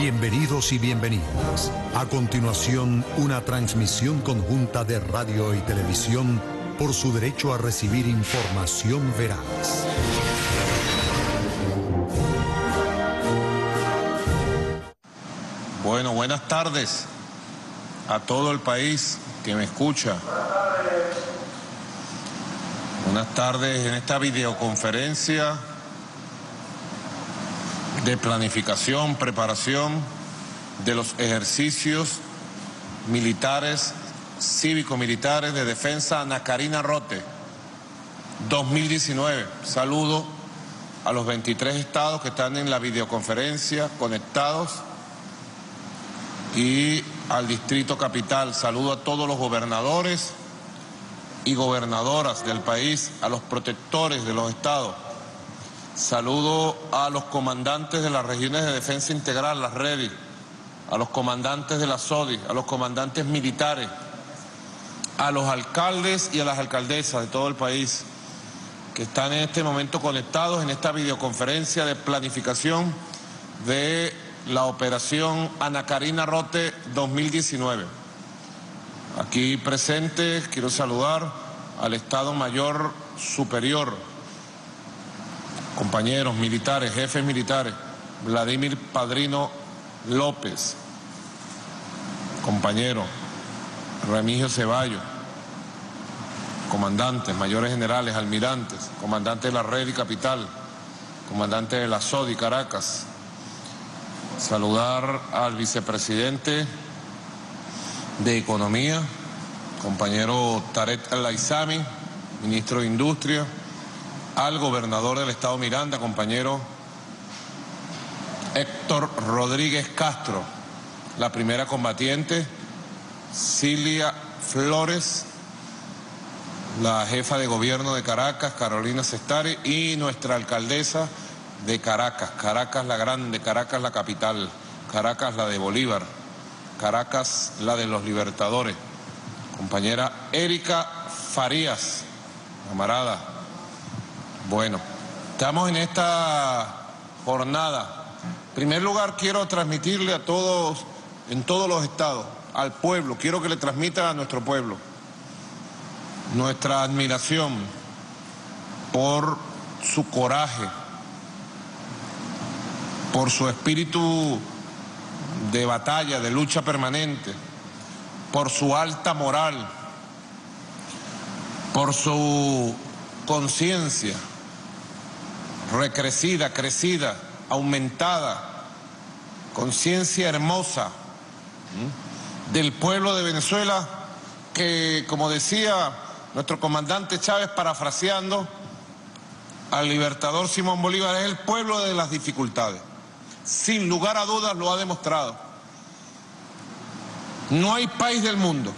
Bienvenidos y bienvenidas. A continuación, una transmisión conjunta de radio y televisión por su derecho a recibir información veraz. Bueno, buenas tardes a todo el país que me escucha. Buenas tardes en esta videoconferencia de planificación, preparación de los ejercicios militares, cívico-militares de defensa Ana Karina Rote 2019. Saludo a los 23 estados que están en la videoconferencia conectados y al Distrito Capital. Saludo a todos los gobernadores y gobernadoras del país, a los protectores de los estados. Saludo a los comandantes de las regiones de defensa integral, las REDI, a los comandantes de la SODI, a los comandantes militares, a los alcaldes y a las alcaldesas de todo el país que están en este momento conectados en esta videoconferencia de planificación de la operación Ana Karina Rote 2019. Aquí presente quiero saludar al Estado Mayor Superior, compañeros militares, jefes militares, Vladimir Padrino López, compañero Remigio Ceballos, comandantes, mayores generales, almirantes, comandante de la REDI Capital, comandante de la SODI Caracas. Saludar al vicepresidente de Economía, compañero Tarek Al-Aizami, ministro de Industria, al gobernador del estado Miranda, compañero Héctor Rodríguez Castro, la primera combatiente Cilia Flores, la jefa de gobierno de Caracas, Carolina Cestare, y nuestra alcaldesa de Caracas, Caracas la grande, Caracas la capital, Caracas la de Bolívar, Caracas la de los libertadores, compañera Erika Farías, camarada. Bueno, estamos en esta jornada. En primer lugar, quiero transmitirle a todos, en todos los estados, al pueblo, quiero que le transmita a nuestro pueblo nuestra admiración por su coraje, por su espíritu de batalla, de lucha permanente, por su alta moral, por su conciencia recrecida, crecida, aumentada, conciencia hermosa del pueblo de Venezuela que, como decía nuestro comandante Chávez, parafraseando al libertador Simón Bolívar, es el pueblo de las dificultades. Sin lugar a dudas lo ha demostrado. No hay país del mundo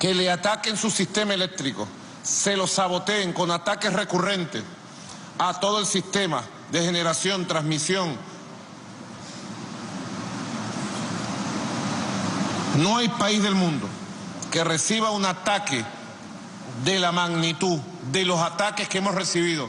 que le ataquen su sistema eléctrico, se lo saboteen con ataques recurrentes a todo el sistema de generación, transmisión. No hay país del mundo que reciba un ataque de la magnitud de los ataques que hemos recibido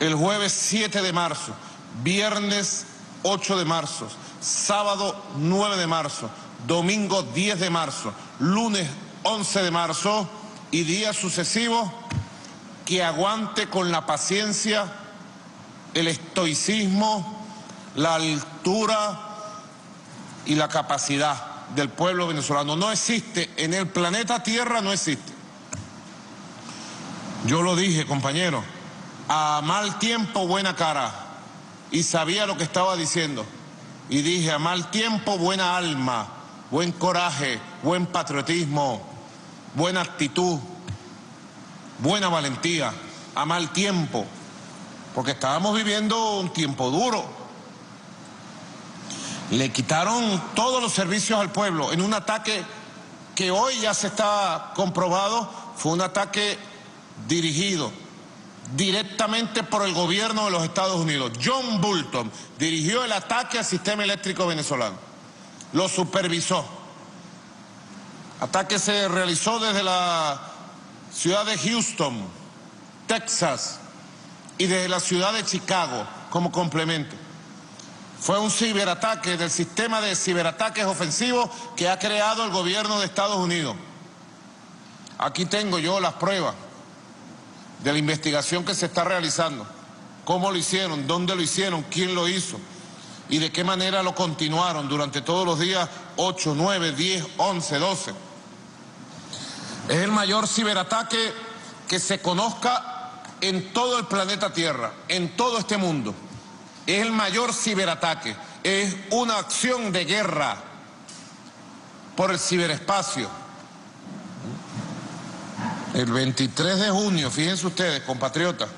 el jueves 7 de marzo, viernes 8 de marzo, sábado 9 de marzo, domingo 10 de marzo, lunes 11 de marzo y días sucesivos. Que aguante con la paciencia, el estoicismo, la altura y la capacidad del pueblo venezolano. No existe, en el planeta Tierra no existe. Yo lo dije, compañero, a mal tiempo buena cara, y sabía lo que estaba diciendo. Y dije, a mal tiempo buena alma, buen coraje, buen patriotismo, buena actitud, buena valentía, a mal tiempo, porque estábamos viviendo un tiempo duro. Le quitaron todos los servicios al pueblo en un ataque que hoy ya se está comprobado, fue un ataque dirigido directamente por el gobierno de los Estados Unidos. John Bolton dirigió el ataque al sistema eléctrico venezolano, lo supervisó. Ataque se realizó desde la ciudad de Houston, Texas, y desde la ciudad de Chicago como complemento. Fue un ciberataque del sistema de ciberataques ofensivos que ha creado el gobierno de Estados Unidos. Aquí tengo yo las pruebas de la investigación que se está realizando. ¿Cómo lo hicieron? ¿Dónde lo hicieron? ¿Quién lo hizo? ¿Y de qué manera lo continuaron durante todos los días 8, 9, 10, 11, 12? Es el mayor ciberataque que se conozca en todo el planeta Tierra, en todo este mundo. Es el mayor ciberataque, es una acción de guerra por el ciberespacio. El 23 de junio, fíjense ustedes, compatriotas,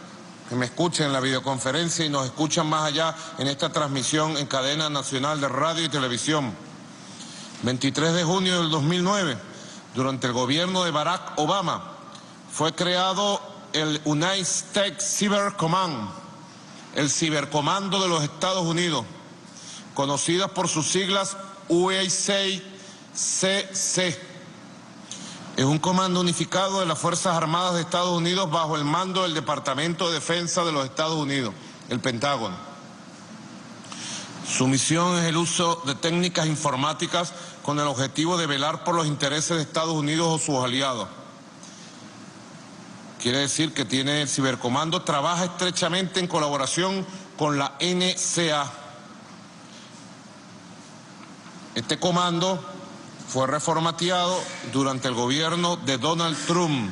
que me escuchen en la videoconferencia y nos escuchan más allá en esta transmisión en cadena nacional de radio y televisión. 23 de junio del 2009, durante el gobierno de Barack Obama, fue creado el United States Cyber Command, el Cibercomando de los Estados Unidos, conocida por sus siglas USCYBERCOM. Es un comando unificado de las Fuerzas Armadas de Estados Unidos bajo el mando del Departamento de Defensa de los Estados Unidos, el Pentágono. Su misión es el uso de técnicas informáticas con el objetivo de velar por los intereses de Estados Unidos o sus aliados. Quiere decir que tiene el Cibercomando, trabaja estrechamente en colaboración con la NCA. Este comando fue reformateado durante el gobierno de Donald Trump.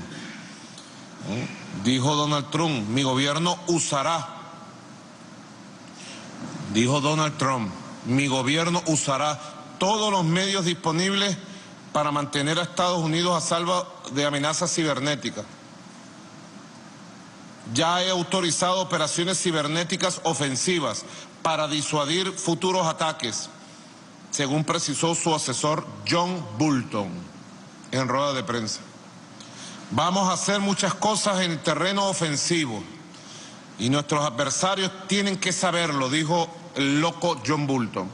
Dijo Donald Trump, mi gobierno usará. Dijo Donald Trump, mi gobierno usará todos los medios disponibles para mantener a Estados Unidos a salvo de amenazas cibernéticas. Ya he autorizado operaciones cibernéticas ofensivas para disuadir futuros ataques, según precisó su asesor John Bolton en rueda de prensa. Vamos a hacer muchas cosas en el terreno ofensivo y nuestros adversarios tienen que saberlo, dijo el loco John Bolton.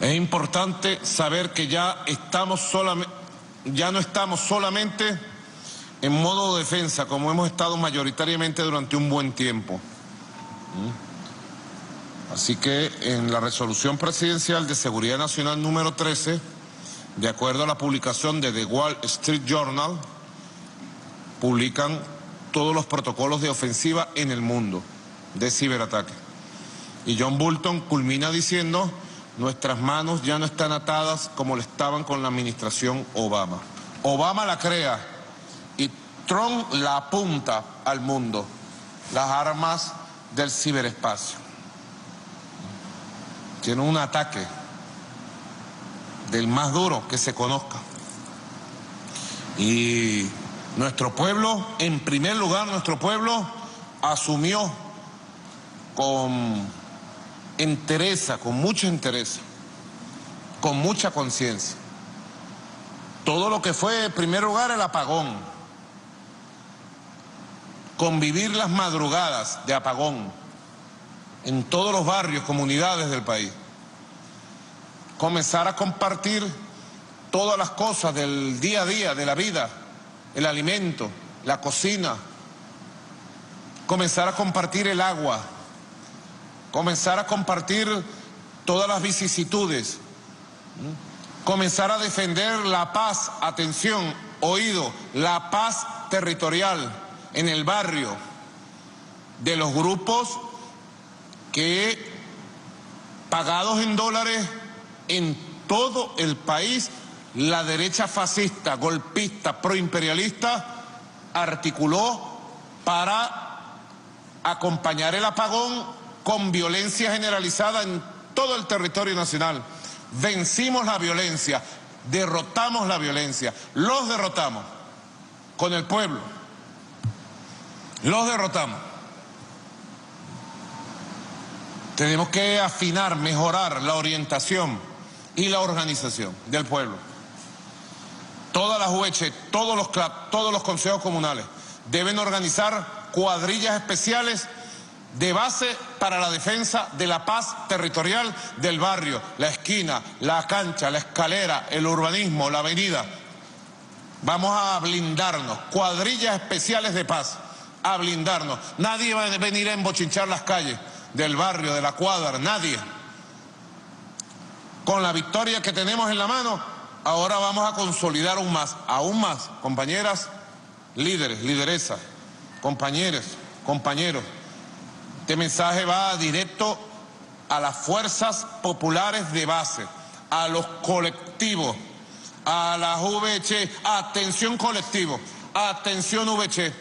Es importante saber que ya no estamos solamente en modo de defensa, como hemos estado mayoritariamente durante un buen tiempo. Así que en la resolución presidencial de Seguridad Nacional número 13, de acuerdo a la publicación de The Wall Street Journal, publican todos los protocolos de ofensiva en el mundo de ciberataque. Y John Bolton culmina diciendo, nuestras manos ya no están atadas como lo estaban con la administración Obama. Obama la crea y Trump la apunta al mundo, las armas del ciberespacio. Tiene un ataque del más duro que se conozca. Y nuestro pueblo, en primer lugar, nuestro pueblo asumió con entereza, con mucha entereza, con mucha conciencia, todo lo que fue, en primer lugar, el apagón. Convivir las madrugadas de apagón en todos los barrios, comunidades del país. Comenzar a compartir todas las cosas del día a día, de la vida, el alimento, la cocina. Comenzar a compartir el agua. Comenzar a compartir todas las vicisitudes. Comenzar a defender la paz, atención, oído, la paz territorial en el barrio de los grupos que pagados en dólares en todo el país, la derecha fascista, golpista, proimperialista, articuló para acompañar el apagón con violencia generalizada en todo el territorio nacional. Vencimos la violencia, derrotamos la violencia, los derrotamos con el pueblo, los derrotamos. Tenemos que afinar, mejorar la orientación y la organización del pueblo. Todas las UBCh, todos los CLAP, todos los consejos comunales deben organizar cuadrillas especiales de base para la defensa de la paz territorial del barrio, la esquina, la cancha, la escalera, el urbanismo, la avenida. Vamos a blindarnos, cuadrillas especiales de paz, a blindarnos. Nadie va a venir a embochinchar las calles. del barrio, de la cuadra, nadie. Con la victoria que tenemos en la mano, ahora vamos a consolidar aún más, compañeras, líderes, lideresas, compañeros, compañeros. Este mensaje va directo a las fuerzas populares de base, a los colectivos, a las UBCh, atención colectivo, atención UBCh.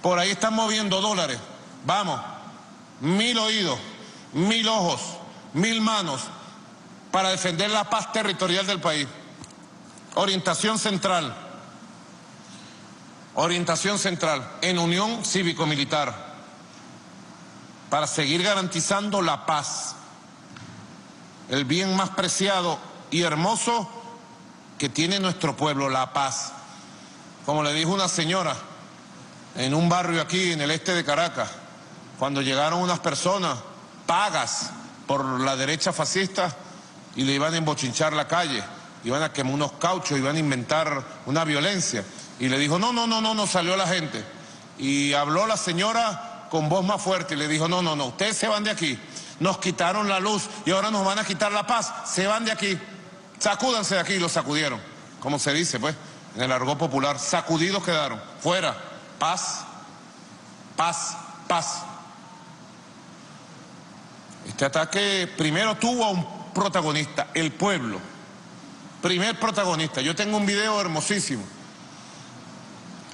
Por ahí están moviendo dólares, vamos, 1000 oídos, 1000 ojos, 1000 manos para defender la paz territorial del país. Orientación central, orientación central en unión cívico-militar para seguir garantizando la paz, el bien más preciado y hermoso que tiene nuestro pueblo, la paz. Como le dijo una señora en un barrio aquí en el este de Caracas, cuando llegaron unas personas pagas por la derecha fascista y le iban a embochinchar la calle, iban a quemar unos cauchos, iban a inventar una violencia. Y le dijo, no, no, no, no, no, salió la gente. Y habló la señora con voz más fuerte y le dijo, no, no, no, ustedes se van de aquí. Nos quitaron la luz y ahora nos van a quitar la paz. Se van de aquí. Sacúdanse de aquí. Y los sacudieron. Como se dice, pues, en el argot popular. Sacudidos quedaron. Fuera. Paz. Paz. Paz. Este ataque primero tuvo a un protagonista, el pueblo. Primer protagonista. Yo tengo un video hermosísimo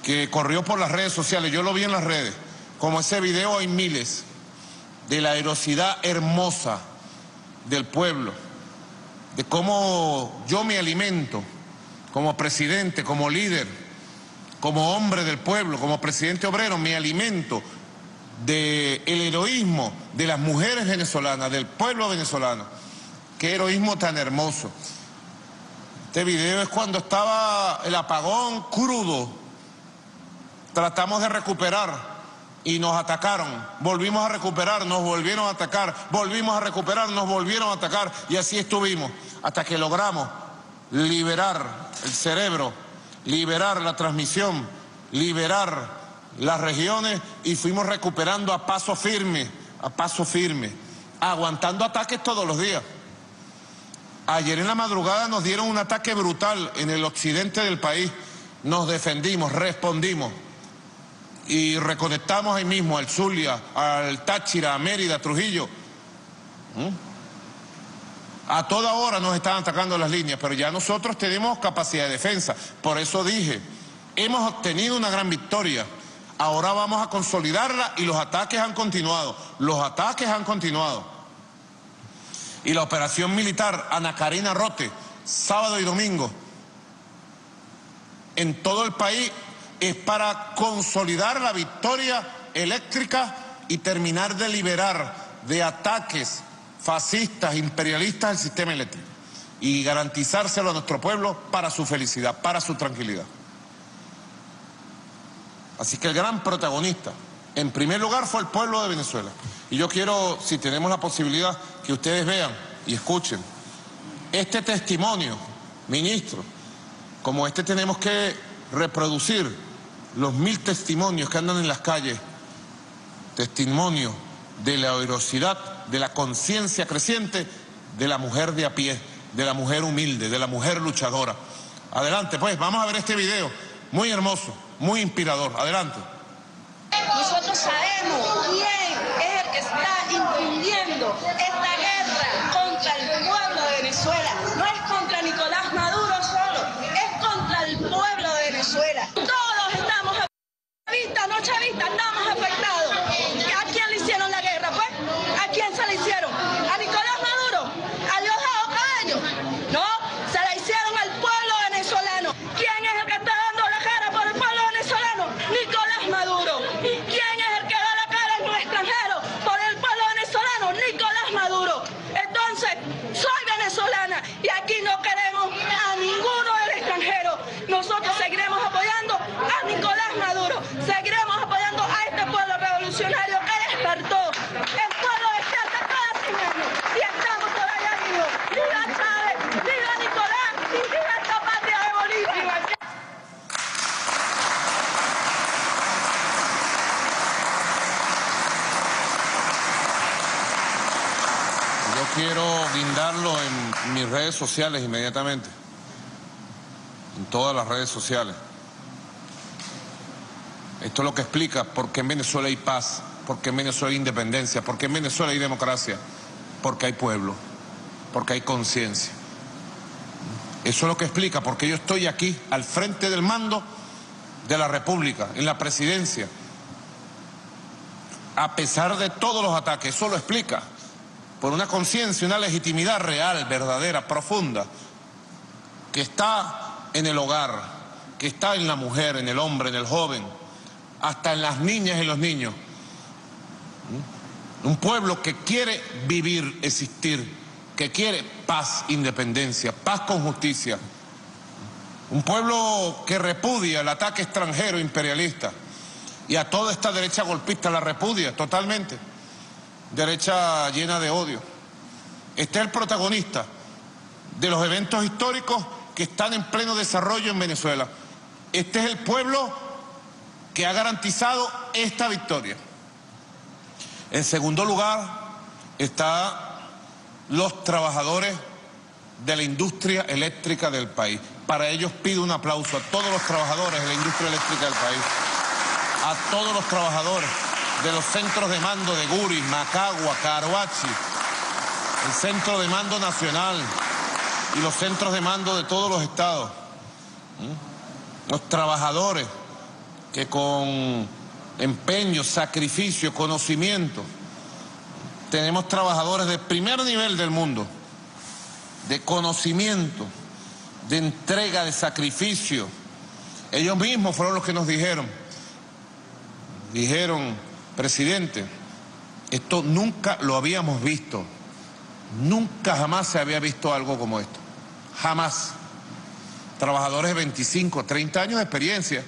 que corrió por las redes sociales. Yo lo vi en las redes. Como ese video hay miles, de la heroicidad hermosa del pueblo, de cómo yo me alimento como presidente, como líder, como hombre del pueblo, como presidente obrero, me alimento del heroísmo de las mujeres venezolanas, del pueblo venezolano. Qué heroísmo tan hermoso. Este video es cuando estaba el apagón crudo, tratamos de recuperar y nos atacaron, volvimos a recuperar, nos volvieron a atacar, volvimos a recuperar, nos volvieron a atacar y así estuvimos hasta que logramos liberar el cerebro, liberar la transmisión, liberar las regiones y fuimos recuperando a paso firme, aguantando ataques todos los días. Ayer en la madrugada nos dieron un ataque brutal en el occidente del país, nos defendimos, respondimos. Y reconectamos ahí mismo al Zulia, al Táchira, a Mérida, a Trujillo. A toda hora nos están atacando las líneas, pero ya nosotros tenemos capacidad de defensa. Por eso dije, hemos obtenido una gran victoria. Ahora vamos a consolidarla y los ataques han continuado. Los ataques han continuado. Y la operación militar Ana Karina Rote, sábado y domingo, en todo el país, es para consolidar la victoria eléctrica y terminar de liberar de ataques fascistas, imperialistas el sistema eléctrico y garantizárselo a nuestro pueblo para su felicidad, para su tranquilidad. Así que el gran protagonista, en primer lugar, fue el pueblo de Venezuela. Y yo quiero, si tenemos la posibilidad, que ustedes vean y escuchen este testimonio, ministro, como este tenemos que reproducir los 1000 testimonios que andan en las calles, testimonio de la heroicidad, de la conciencia creciente de la mujer de a pie, de la mujer humilde, de la mujer luchadora. Adelante, pues, vamos a ver este video, muy hermoso, muy inspirador. Adelante. Nosotros sabemos quién es el que está impidiendo esta guerra contra el pueblo de Venezuela. No es contra Nicolás Maduro solo, es contra el pueblo de Venezuela. No chavistas, andamos afectados. ¿A quién le hicieron la guerra, pues? ¿A quién se la hicieron? ¿A Nicolás Maduro? ¿A Diosdado Cabello? No, se la hicieron al pueblo venezolano. ¿Quién es el que está dando la cara por el pueblo venezolano? Nicolás Maduro. ¿Quién es el que da la cara en los extranjeros por el pueblo venezolano? Nicolás Maduro. Entonces, soy venezolana y aquí no queremos a ninguno del extranjero. Nosotros seguiremos apoyando a Nicolás Maduro. Seguiremos apoyando a este pueblo revolucionario que despertó. El pueblo despierta cada 100 años. Y estamos todavía vivos. ¡Viva Chávez! ¡Viva Nicolás! ¡Y viva esta patria de Bolívar! Yo quiero brindarlo en mis redes sociales inmediatamente. En todas las redes sociales. Esto es lo que explica por qué en Venezuela hay paz, por qué en Venezuela hay independencia, por qué en Venezuela hay democracia, porque hay pueblo, porque hay conciencia. Eso es lo que explica por qué yo estoy aquí, al frente del mando de la República, en la presidencia, a pesar de todos los ataques. Eso lo explica por una conciencia, una legitimidad real, verdadera, profunda, que está en el hogar, que está en la mujer, en el hombre, en el joven, hasta en las niñas y en los niños. Un pueblo que quiere vivir, existir, que quiere paz, independencia, paz con justicia. Un pueblo que repudia el ataque extranjero imperialista y a toda esta derecha golpista la repudia totalmente. Derecha llena de odio. Este es el protagonista de los eventos históricos que están en pleno desarrollo en Venezuela. Este es el pueblo que ha garantizado esta victoria. En segundo lugar están los trabajadores de la industria eléctrica del país. Para ellos pido un aplauso a todos los trabajadores de la industria eléctrica del país, a todos los trabajadores de los centros de mando de Guri, Macagua, Caruachi, el centro de mando nacional y los centros de mando de todos los estados. Los trabajadores que con empeño, sacrificio, conocimiento, tenemos trabajadores de primer nivel del mundo, de conocimiento, de entrega, de sacrificio. Ellos mismos fueron los que nos dijeron, presidente, esto nunca lo habíamos visto, nunca jamás se había visto algo como esto, jamás. Trabajadores de 25, 30 años de experiencia,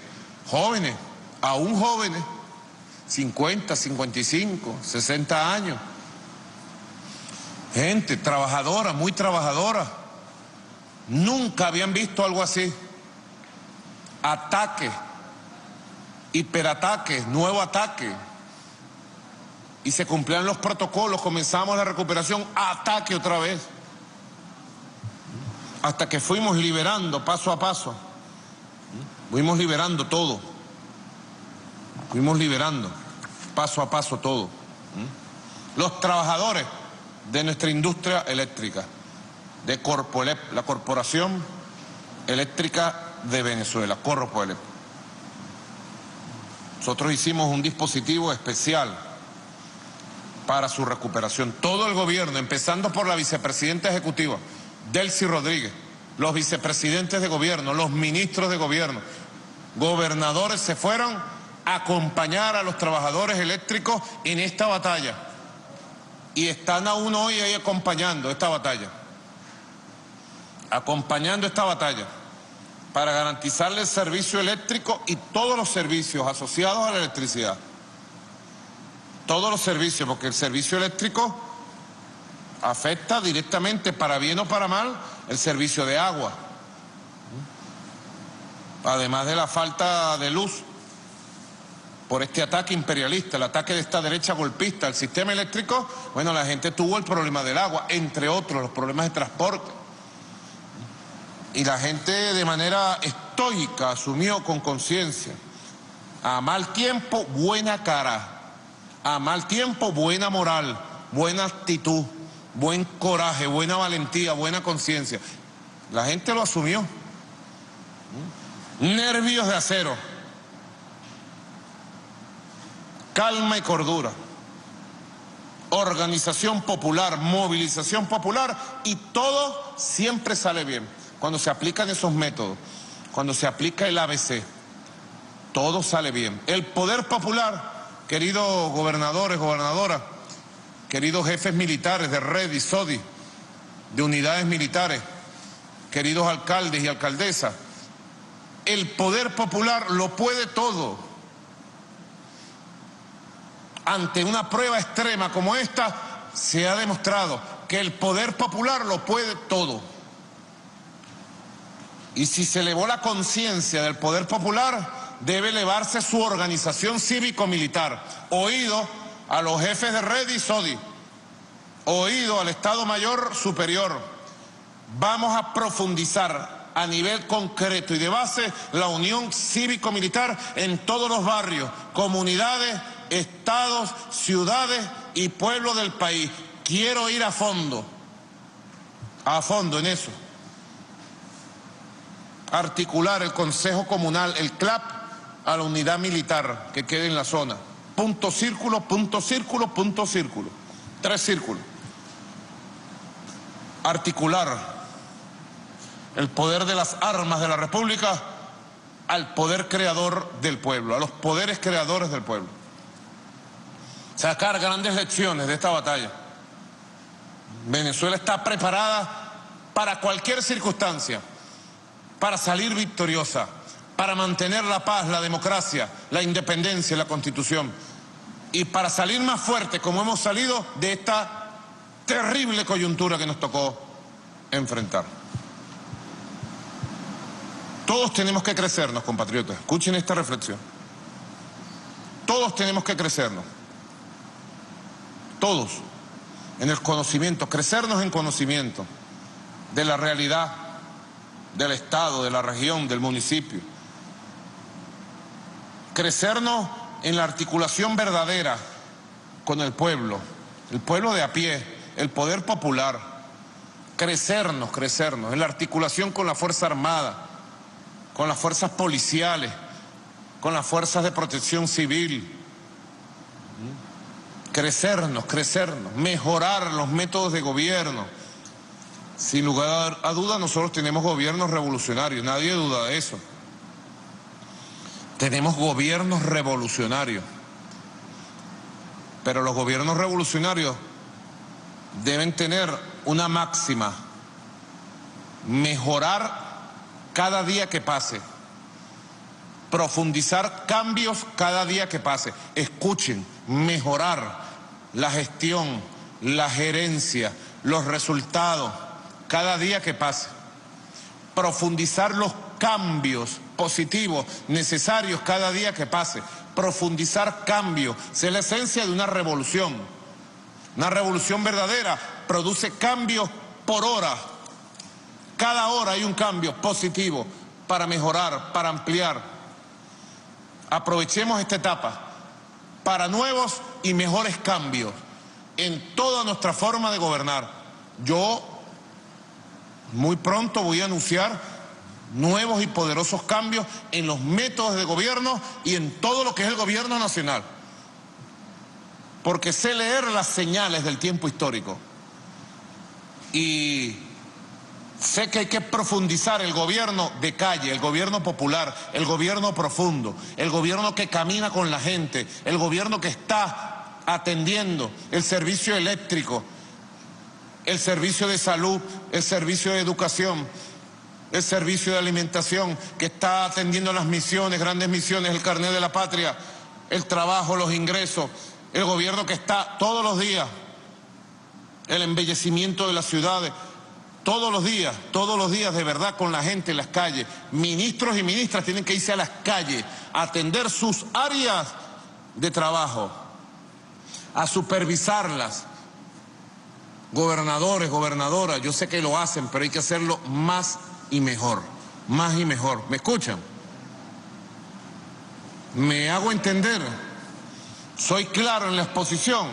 jóvenes, aún jóvenes, 50, 55, 60 años. Gente trabajadora, muy trabajadora. Nunca habían visto algo así. Ataques, hiperataques, nuevo ataque. Y se cumplían los protocolos, comenzamos la recuperación, ataque otra vez. Hasta que fuimos liberando paso a paso. Fuimos liberando todo, fuimos liberando paso a paso todo. Los trabajadores de nuestra industria eléctrica, de Corpoelec, la Corporación Eléctrica de Venezuela, Corpoelec. Nosotros hicimos un dispositivo especial para su recuperación. Todo el gobierno, empezando por la vicepresidenta ejecutiva, Delcy Rodríguez, los vicepresidentes de gobierno, los ministros de gobierno, gobernadores se fueron a acompañar a los trabajadores eléctricos en esta batalla. Y están aún hoy ahí acompañando esta batalla. Acompañando esta batalla para garantizarle el servicio eléctrico y todos los servicios asociados a la electricidad. Todos los servicios, porque el servicio eléctrico afecta directamente, para bien o para mal, el servicio de agua, además de la falta de luz por este ataque imperialista, el ataque de esta derecha golpista al sistema eléctrico. Bueno, la gente tuvo el problema del agua, entre otros, los problemas de transporte, y la gente de manera estoica asumió con conciencia, a mal tiempo, buena cara, a mal tiempo, buena moral, buena actitud, buen coraje, buena valentía, buena conciencia. La gente lo asumió. Nervios de acero. Calma y cordura. Organización popular, movilización popular, y todo siempre sale bien. Cuando se aplican esos métodos, cuando se aplica el ABC, todo sale bien. El poder popular, queridos gobernadores, gobernadoras, queridos jefes militares de REDI, SODI, de unidades militares, queridos alcaldes y alcaldesas, el poder popular lo puede todo. Ante una prueba extrema como esta, se ha demostrado que el poder popular lo puede todo. Y si se elevó la conciencia del poder popular, debe elevarse su organización cívico-militar. Oído a los jefes de REDI y SODI, oído al Estado Mayor Superior, vamos a profundizar a nivel concreto y de base la unión cívico-militar en todos los barrios, comunidades, estados, ciudades y pueblos del país. Quiero ir a fondo en eso. Articular el Consejo Comunal, el CLAP, a la unidad militar que quede en la zona. Punto círculo, punto círculo, punto círculo. 3 círculos. Articular el poder de las armas de la República al poder creador del pueblo, a los poderes creadores del pueblo. Sacar grandes lecciones de esta batalla. Venezuela está preparada para cualquier circunstancia, para salir victoriosa, para mantener la paz, la democracia, la independencia, la Constitución, y para salir más fuerte como hemos salido de esta terrible coyuntura que nos tocó enfrentar. Todos tenemos que crecernos, compatriotas. Escuchen esta reflexión. Todos tenemos que crecernos. Todos. En el conocimiento, crecernos en conocimiento de la realidad del Estado, de la región, del municipio. Crecernos en la articulación verdadera con el pueblo de a pie, el poder popular. Crecernos, crecernos en la articulación con la Fuerza Armada, con las fuerzas policiales, con las fuerzas de protección civil. Crecernos, crecernos, mejorar los métodos de gobierno. Sin lugar a duda, nosotros tenemos gobiernos revolucionarios, nadie duda de eso. Tenemos gobiernos revolucionarios. Pero los gobiernos revolucionarios deben tener una máxima: mejorar cada día que pase, profundizar cambios cada día que pase. Escuchen, mejorar la gestión, la gerencia, los resultados cada día que pase, profundizar los cambios positivos necesarios cada día que pase, profundizar cambios. Es la esencia de una revolución. Una revolución verdadera produce cambios por hora. Cada hora hay un cambio positivo para mejorar, para ampliar. Aprovechemos esta etapa para nuevos y mejores cambios en toda nuestra forma de gobernar. Yo muy pronto voy a anunciar nuevos y poderosos cambios en los métodos de gobierno y en todo lo que es el gobierno nacional. Porque sé leer las señales del tiempo histórico. Y sé que hay que profundizar el gobierno de calle, el gobierno popular, el gobierno profundo, el gobierno que camina con la gente, el gobierno que está atendiendo el servicio eléctrico, el servicio de salud, el servicio de educación, el servicio de alimentación, que está atendiendo las misiones, grandes misiones, el carnet de la patria, el trabajo, los ingresos, el gobierno que está todos los días, el embellecimiento de las ciudades. Todos los días de verdad con la gente en las calles. Ministros y ministras tienen que irse a las calles a atender sus áreas de trabajo, a supervisarlas. Gobernadores, gobernadoras, yo sé que lo hacen, pero hay que hacerlo más y mejor, más y mejor. ¿Me escuchan? ¿Me hago entender? Soy claro en la exposición.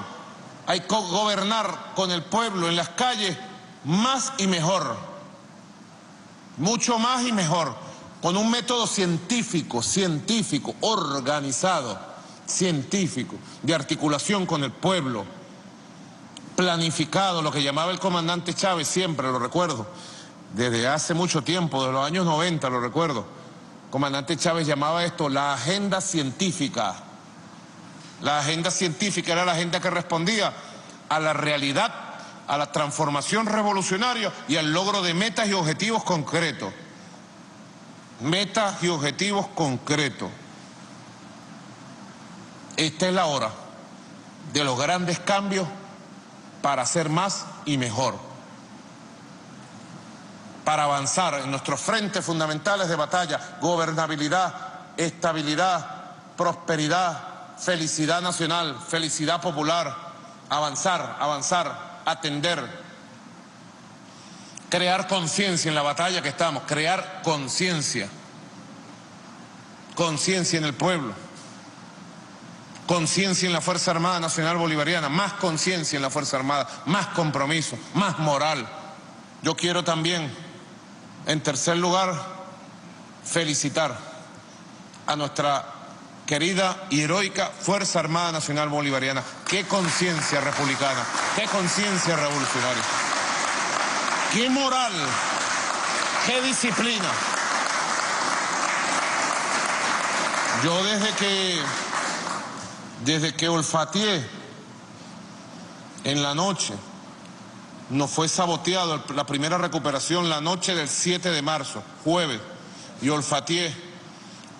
Hay que gobernar con el pueblo en las calles más y mejor, mucho más y mejor, con un método científico, organizado, de articulación con el pueblo, planificado, lo que llamaba el comandante Chávez siempre, lo recuerdo, desde hace mucho tiempo, desde los años 90, lo recuerdo. Comandante Chávez llamaba esto la agenda científica. La agenda científica era la agenda que respondía a la realidad, a la transformación revolucionaria y al logro de metas y objetivos concretos. Metas y objetivos concretos. Esta es la hora de los grandes cambios para hacer más y mejor. Para avanzar en nuestros frentes fundamentales de batalla: gobernabilidad, estabilidad, prosperidad, felicidad nacional, felicidad popular. Avanzar, avanzar. atender, crear conciencia en la batalla que estamos, crear conciencia, conciencia en el pueblo, conciencia en la Fuerza Armada Nacional Bolivariana, más conciencia en la Fuerza Armada, más compromiso, más moral. Yo quiero también, en tercer lugar, felicitar a nuestra querida y heroica Fuerza Armada Nacional Bolivariana. ¡Qué conciencia republicana! ¡Qué conciencia revolucionaria! ¡Qué moral! ¡Qué disciplina! Yo desde que olfateé en la noche, nos fue saboteado la primera recuperación la noche del 7 de marzo, jueves, y olfateé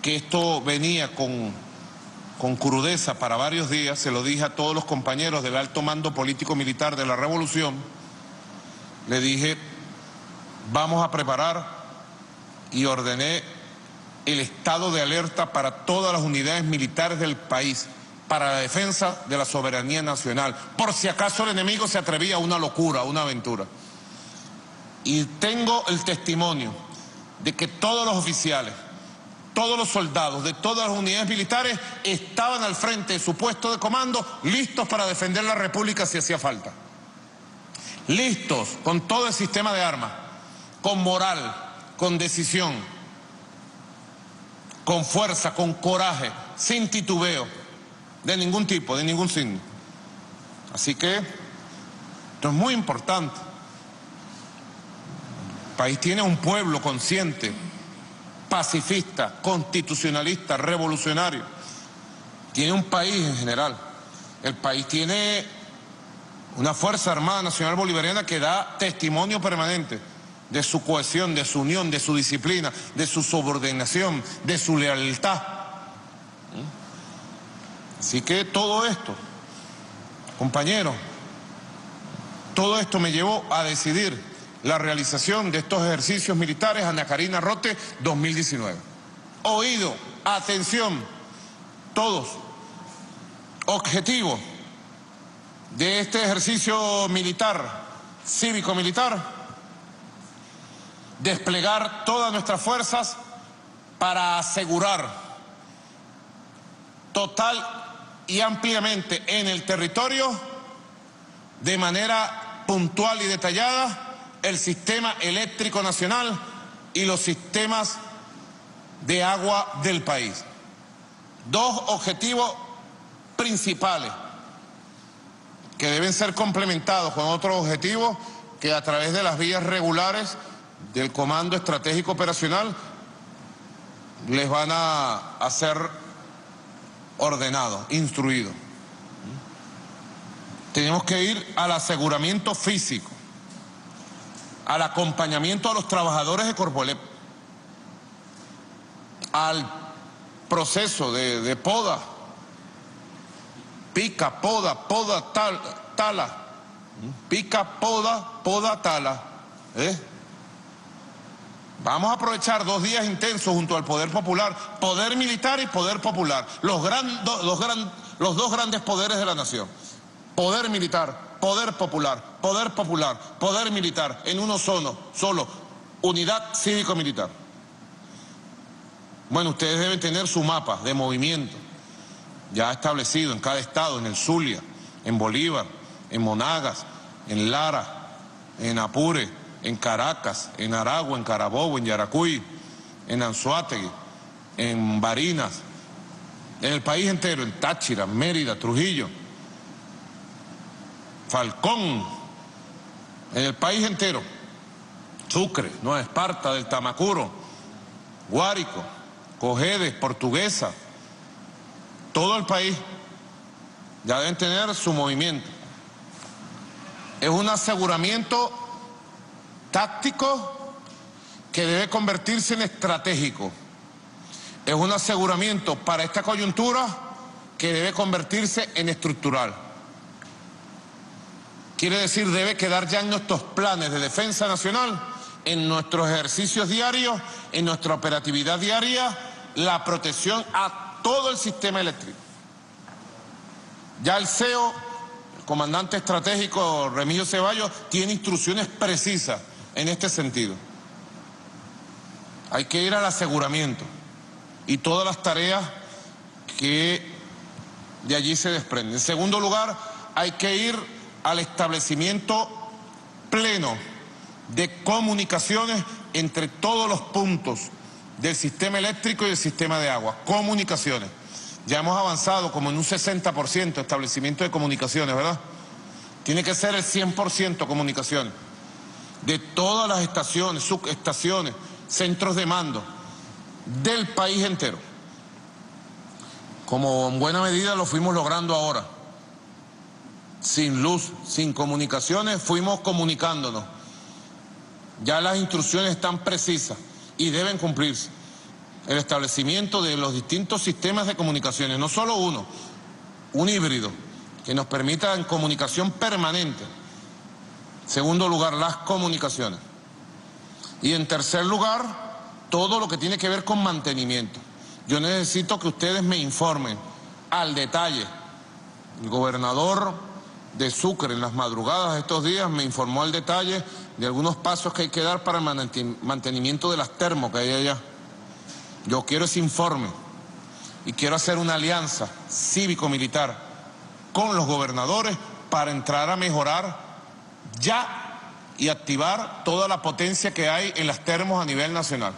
que esto venía con crudeza para varios días. Se lo dije a todos los compañeros del alto mando político-militar de la revolución. Le dije, vamos a preparar, y ordené el estado de alerta para todas las unidades militares del país, para la defensa de la soberanía nacional, por si acaso el enemigo se atrevía a una locura, a una aventura. Y tengo el testimonio de que todos los oficiales, todos los soldados de todas las unidades militares estaban al frente de su puesto de comando, listos para defender la República si hacía falta. Listos, con todo el sistema de armas, con moral, con decisión, con fuerza, con coraje, sin titubeo de ningún tipo, de ningún signo. Así que esto es muy importante. El país tiene un pueblo consciente, pacifista, constitucionalista, revolucionario. Tiene un país en general. El país tiene una Fuerza Armada Nacional Bolivariana que da testimonio permanente de su cohesión, de su unión, de su disciplina, de su subordinación, de su lealtad. Así que todo esto, compañeros, todo esto me llevó a decidir la realización de estos ejercicios militares Ana Karina Rote 2019. Oído, atención, todos, objetivo de este ejercicio militar, cívico-militar, desplegar todas nuestras fuerzas para asegurar total y ampliamente en el territorio, de manera puntual y detallada, el sistema eléctrico nacional y los sistemas de agua del país. Dos objetivos principales que deben ser complementados con otros objetivos que a través de las vías regulares del Comando Estratégico Operacional les van a hacer ordenado, instruido. Tenemos que ir al aseguramiento físico, al acompañamiento a los trabajadores de Corpoelec, al proceso de poda, pica, poda, poda, tala, pica, poda, poda, tala. Vamos a aprovechar 2 días intensos junto al Poder Popular, Poder Militar y Poder Popular, los dos grandes poderes de la nación. Poder Militar, Poder Popular, Poder Popular, Poder Militar, en uno solo, unidad cívico-militar. Bueno, ustedes deben tener su mapa de movimiento, ya establecido en cada estado, en el Zulia, en Bolívar, en Monagas, en Lara, en Apure, en Caracas, en Aragua, en Carabobo, en Yaracuy, en Anzoátegui, en Barinas, en el país entero, en Táchira, Mérida, Trujillo, Falcón, en el país entero, Sucre, Nueva Esparta, del Tamacuro, Guárico, Cojedes, Portuguesa, todo el país ya deben tener su movimiento. Es un aseguramiento táctico que debe convertirse en estratégico. Es un aseguramiento para esta coyuntura que debe convertirse en estructural. Quiere decir, debe quedar ya en nuestros planes de defensa nacional, en nuestros ejercicios diarios, en nuestra operatividad diaria, la protección a todo el sistema eléctrico. Ya el CEO, comandante estratégico Remigio Ceballos tiene instrucciones precisas en este sentido. Hay que ir al aseguramiento y todas las tareas que de allí se desprenden. En segundo lugar, hay que ir al establecimiento pleno de comunicaciones entre todos los puntos del sistema eléctrico y el sistema de agua. Comunicaciones. Ya hemos avanzado como en un 60% establecimiento de comunicaciones, ¿verdad? Tiene que ser el 100% comunicaciones. De todas las estaciones, subestaciones, centros de mando del país entero. Como en buena medida lo fuimos logrando ahora. Sin luz, sin comunicaciones, fuimos comunicándonos. Ya las instrucciones están precisas y deben cumplirse. El establecimiento de los distintos sistemas de comunicaciones, no solo uno, un híbrido, que nos permita en comunicación permanente. Segundo lugar, las comunicaciones. Y en tercer lugar, todo lo que tiene que ver con mantenimiento. Yo necesito que ustedes me informen al detalle. El gobernador de Sucre en las madrugadas de estos días me informó al detalle de algunos pasos que hay que dar para el mantenimiento de las termos que hay allá. Yo quiero ese informe y quiero hacer una alianza cívico-militar con los gobernadores para entrar a mejorar ya y activar toda la potencia que hay en las termos a nivel nacional.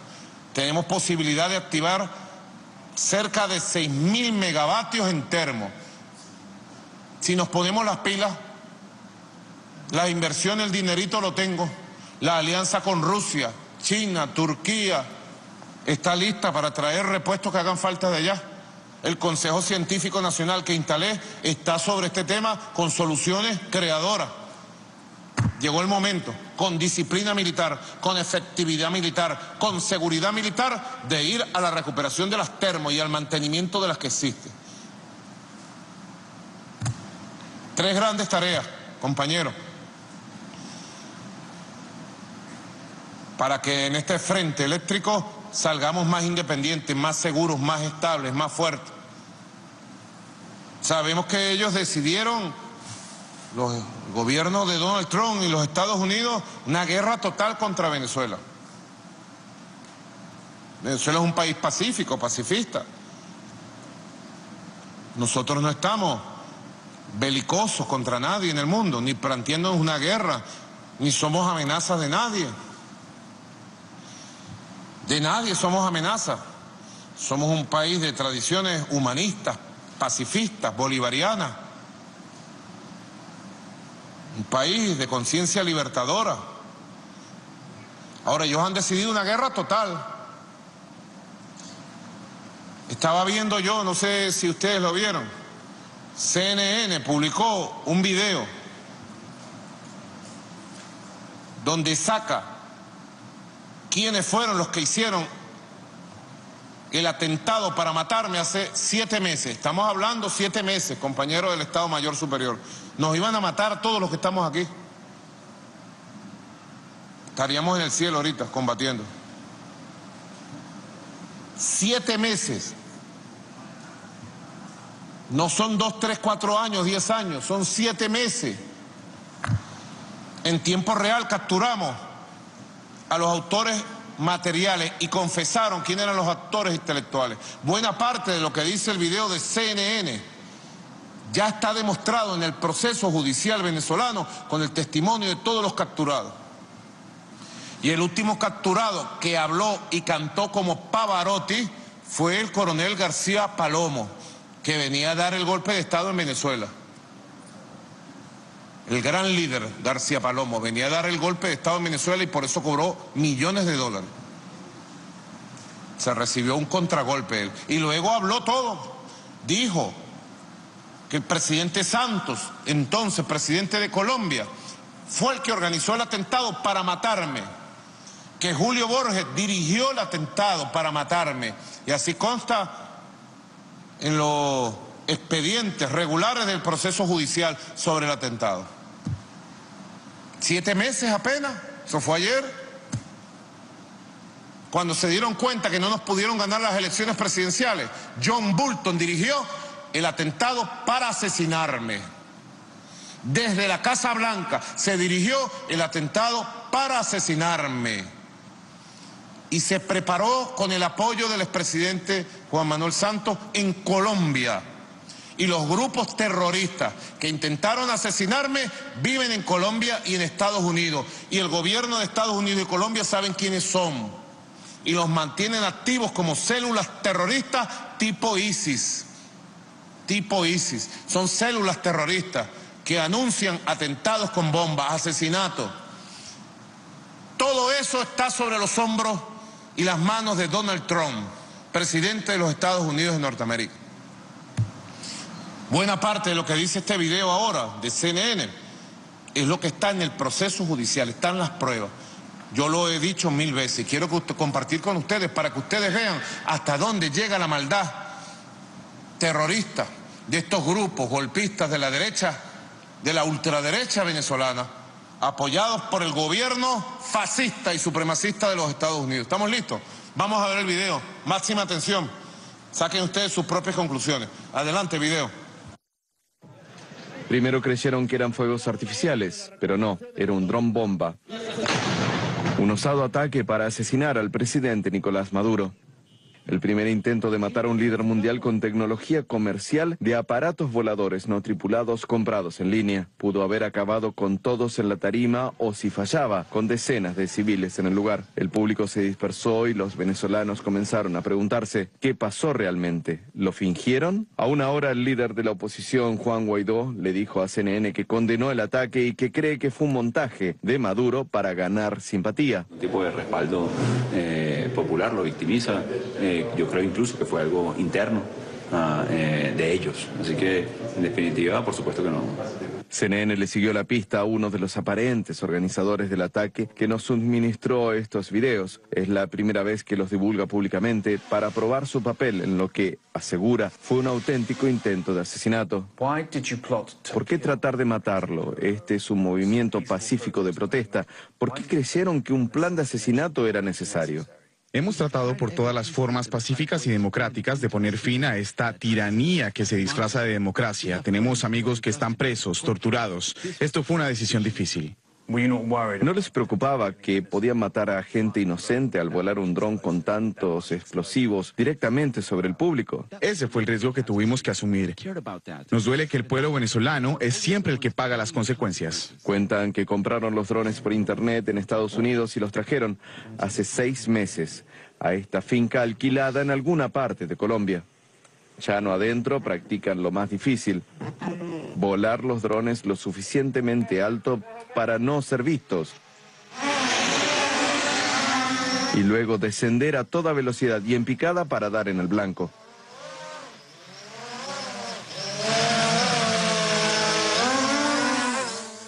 Tenemos posibilidad de activar cerca de 6.000 megavatios en termos. Si nos ponemos las pilas, la inversión, el dinerito lo tengo. La alianza con Rusia, China, Turquía está lista para traer repuestos que hagan falta de allá. El Consejo Científico Nacional que instalé está sobre este tema con soluciones creadoras. Llegó el momento, con disciplina militar, con efectividad militar, con seguridad militar, de ir a la recuperación de las termos y al mantenimiento de las que existen. Tres grandes tareas, compañeros, para que en este frente eléctrico salgamos más independientes, más seguros, más estables, más fuertes. Sabemos que ellos decidieron, los gobiernos de Donald Trump y los Estados Unidos, una guerra total contra Venezuela. Venezuela es un país pacífico, pacifista. Nosotros no estamos belicosos contra nadie en el mundo, ni planteándonos una guerra, ni somos amenazas de nadie. De nadie somos amenaza. Somos un país de tradiciones humanistas, pacifistas, bolivarianas. Un país de conciencia libertadora. Ahora, ellos han decidido una guerra total. Estaba viendo yo, no sé si ustedes lo vieron, CNN publicó un video donde saca quiénes fueron los que hicieron el atentado para matarme hace 7 meses. Estamos hablando 7 meses, compañeros del Estado Mayor Superior. Nos iban a matar a todos los que estamos aquí. Estaríamos en el cielo ahorita combatiendo. 7 meses. No son 2, 3, 4 años, 10 años. Son 7 meses. En tiempo real capturamos a los autores materiales y confesaron quién eran los actores intelectuales. Buena parte de lo que dice el video de CNN ya está demostrado en el proceso judicial venezolano con el testimonio de todos los capturados. Y el último capturado que habló y cantó como Pavarotti fue el coronel García Palomo, que venía a dar el golpe de Estado en Venezuela. El gran líder García Palomo venía a dar el golpe de Estado en Venezuela y por eso cobró millones de dólares. Se recibió un contragolpe él. Y luego habló todo. Dijo que el presidente Santos, entonces presidente de Colombia, fue el que organizó el atentado para matarme. Que Julio Borges dirigió el atentado para matarme. Y así consta en los expedientes regulares del proceso judicial sobre el atentado. 7 meses apenas, eso fue ayer, cuando se dieron cuenta que no nos pudieron ganar las elecciones presidenciales. John Bolton dirigió el atentado para asesinarme. Desde la Casa Blanca se dirigió el atentado para asesinarme. Y se preparó con el apoyo del expresidente Juan Manuel Santos en Colombia. Y los grupos terroristas que intentaron asesinarme viven en Colombia y en Estados Unidos. Y el gobierno de Estados Unidos y Colombia saben quiénes son. Y los mantienen activos como células terroristas tipo ISIS. Tipo ISIS. Son células terroristas que anuncian atentados con bombas, asesinatos. Todo eso está sobre los hombros y las manos de Donald Trump, presidente de los Estados Unidos de Norteamérica. Buena parte de lo que dice este video ahora de CNN es lo que está en el proceso judicial, están las pruebas. Yo lo he dicho 1000 veces, quiero compartir con ustedes para que ustedes vean hasta dónde llega la maldad terrorista de estos grupos golpistas de la derecha, de la ultraderecha venezolana, apoyados por el gobierno fascista y supremacista de los Estados Unidos. ¿Estamos listos? Vamos a ver el video. Máxima atención. Saquen ustedes sus propias conclusiones. Adelante, video. Primero creyeron que eran fuegos artificiales, pero no, era un dron bomba. Un osado ataque para asesinar al presidente Nicolás Maduro. El primer intento de matar a un líder mundial con tecnología comercial de aparatos voladores no tripulados comprados en línea. Pudo haber acabado con todos en la tarima o, si fallaba, con decenas de civiles en el lugar. El público se dispersó y los venezolanos comenzaron a preguntarse qué pasó realmente. ¿Lo fingieron? A una hora el líder de la oposición, Juan Guaidó, le dijo a CNN que condenó el ataque y que cree que fue un montaje de Maduro para ganar simpatía. Un tipo de respaldo popular lo victimiza. Yo creo incluso que fue algo interno de ellos. Así que, en definitiva, por supuesto que no. CNN le siguió la pista a uno de los aparentes organizadores del ataque que nos suministró estos videos. Es la primera vez que los divulga públicamente para probar su papel en lo que, asegura, fue un auténtico intento de asesinato. ¿Por qué tratar de matarlo? Este es un movimiento pacífico de protesta. ¿Por qué creyeron que un plan de asesinato era necesario? Hemos tratado por todas las formas pacíficas y democráticas de poner fin a esta tiranía que se disfraza de democracia. Tenemos amigos que están presos, torturados. Esto fue una decisión difícil. ¿No les preocupaba que podían matar a gente inocente al volar un dron con tantos explosivos directamente sobre el público? Ese fue el riesgo que tuvimos que asumir. Nos duele que el pueblo venezolano es siempre el que paga las consecuencias. Cuentan que compraron los drones por internet en Estados Unidos y los trajeron hace 6 meses a esta finca alquilada en alguna parte de Colombia. Llano adentro practican lo más difícil, volar los drones lo suficientemente alto para no ser vistos y luego descender a toda velocidad y en picada para dar en el blanco.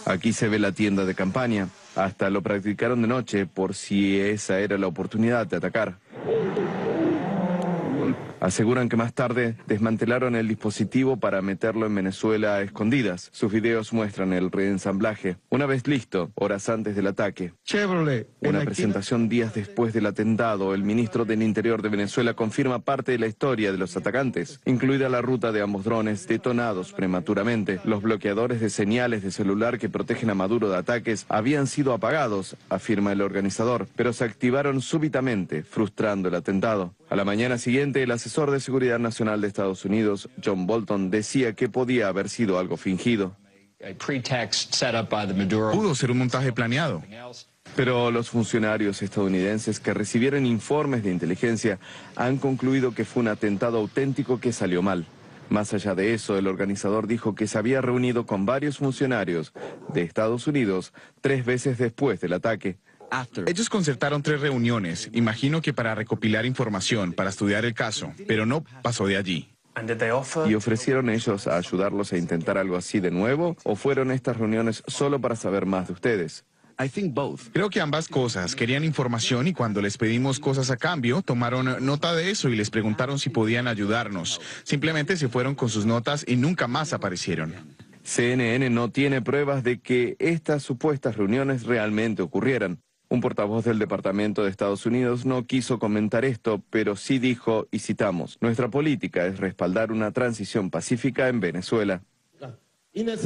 Aquí se ve la tienda de campaña, hasta lo practicaron de noche por si esa era la oportunidad de atacar. Aseguran que más tarde desmantelaron el dispositivo para meterlo en Venezuela a escondidas. Sus videos muestran el reensamblaje. Una vez listo, horas antes del ataque. Chevrolet. Una presentación días después del atentado, el ministro del Interior de Venezuela confirma parte de la historia de los atacantes, incluida la ruta de ambos drones detonados prematuramente. Los bloqueadores de señales de celular que protegen a Maduro de ataques habían sido apagados, afirma el organizador, pero se activaron súbitamente, frustrando el atentado. A la mañana siguiente, el asesor de Seguridad Nacional de Estados Unidos, John Bolton, decía que podía haber sido algo fingido. Pudo ser un montaje planeado. Pero los funcionarios estadounidenses que recibieron informes de inteligencia han concluido que fue un atentado auténtico que salió mal. Más allá de eso, el organizador dijo que se había reunido con varios funcionarios de Estados Unidos 3 veces después del ataque. Ellos concertaron 3 reuniones, imagino que para recopilar información, para estudiar el caso, pero no pasó de allí. ¿Y ofrecieron ellos a ayudarlos a intentar algo así de nuevo? ¿O fueron estas reuniones solo para saber más de ustedes? Creo que ambas cosas. Querían información y cuando les pedimos cosas a cambio, tomaron nota de eso y les preguntaron si podían ayudarnos. Simplemente se fueron con sus notas y nunca más aparecieron. CNN no tiene pruebas de que estas supuestas reuniones realmente ocurrieran. Un portavoz del Departamento de Estados Unidos no quiso comentar esto, pero sí dijo, y citamos, nuestra política es respaldar una transición pacífica en Venezuela.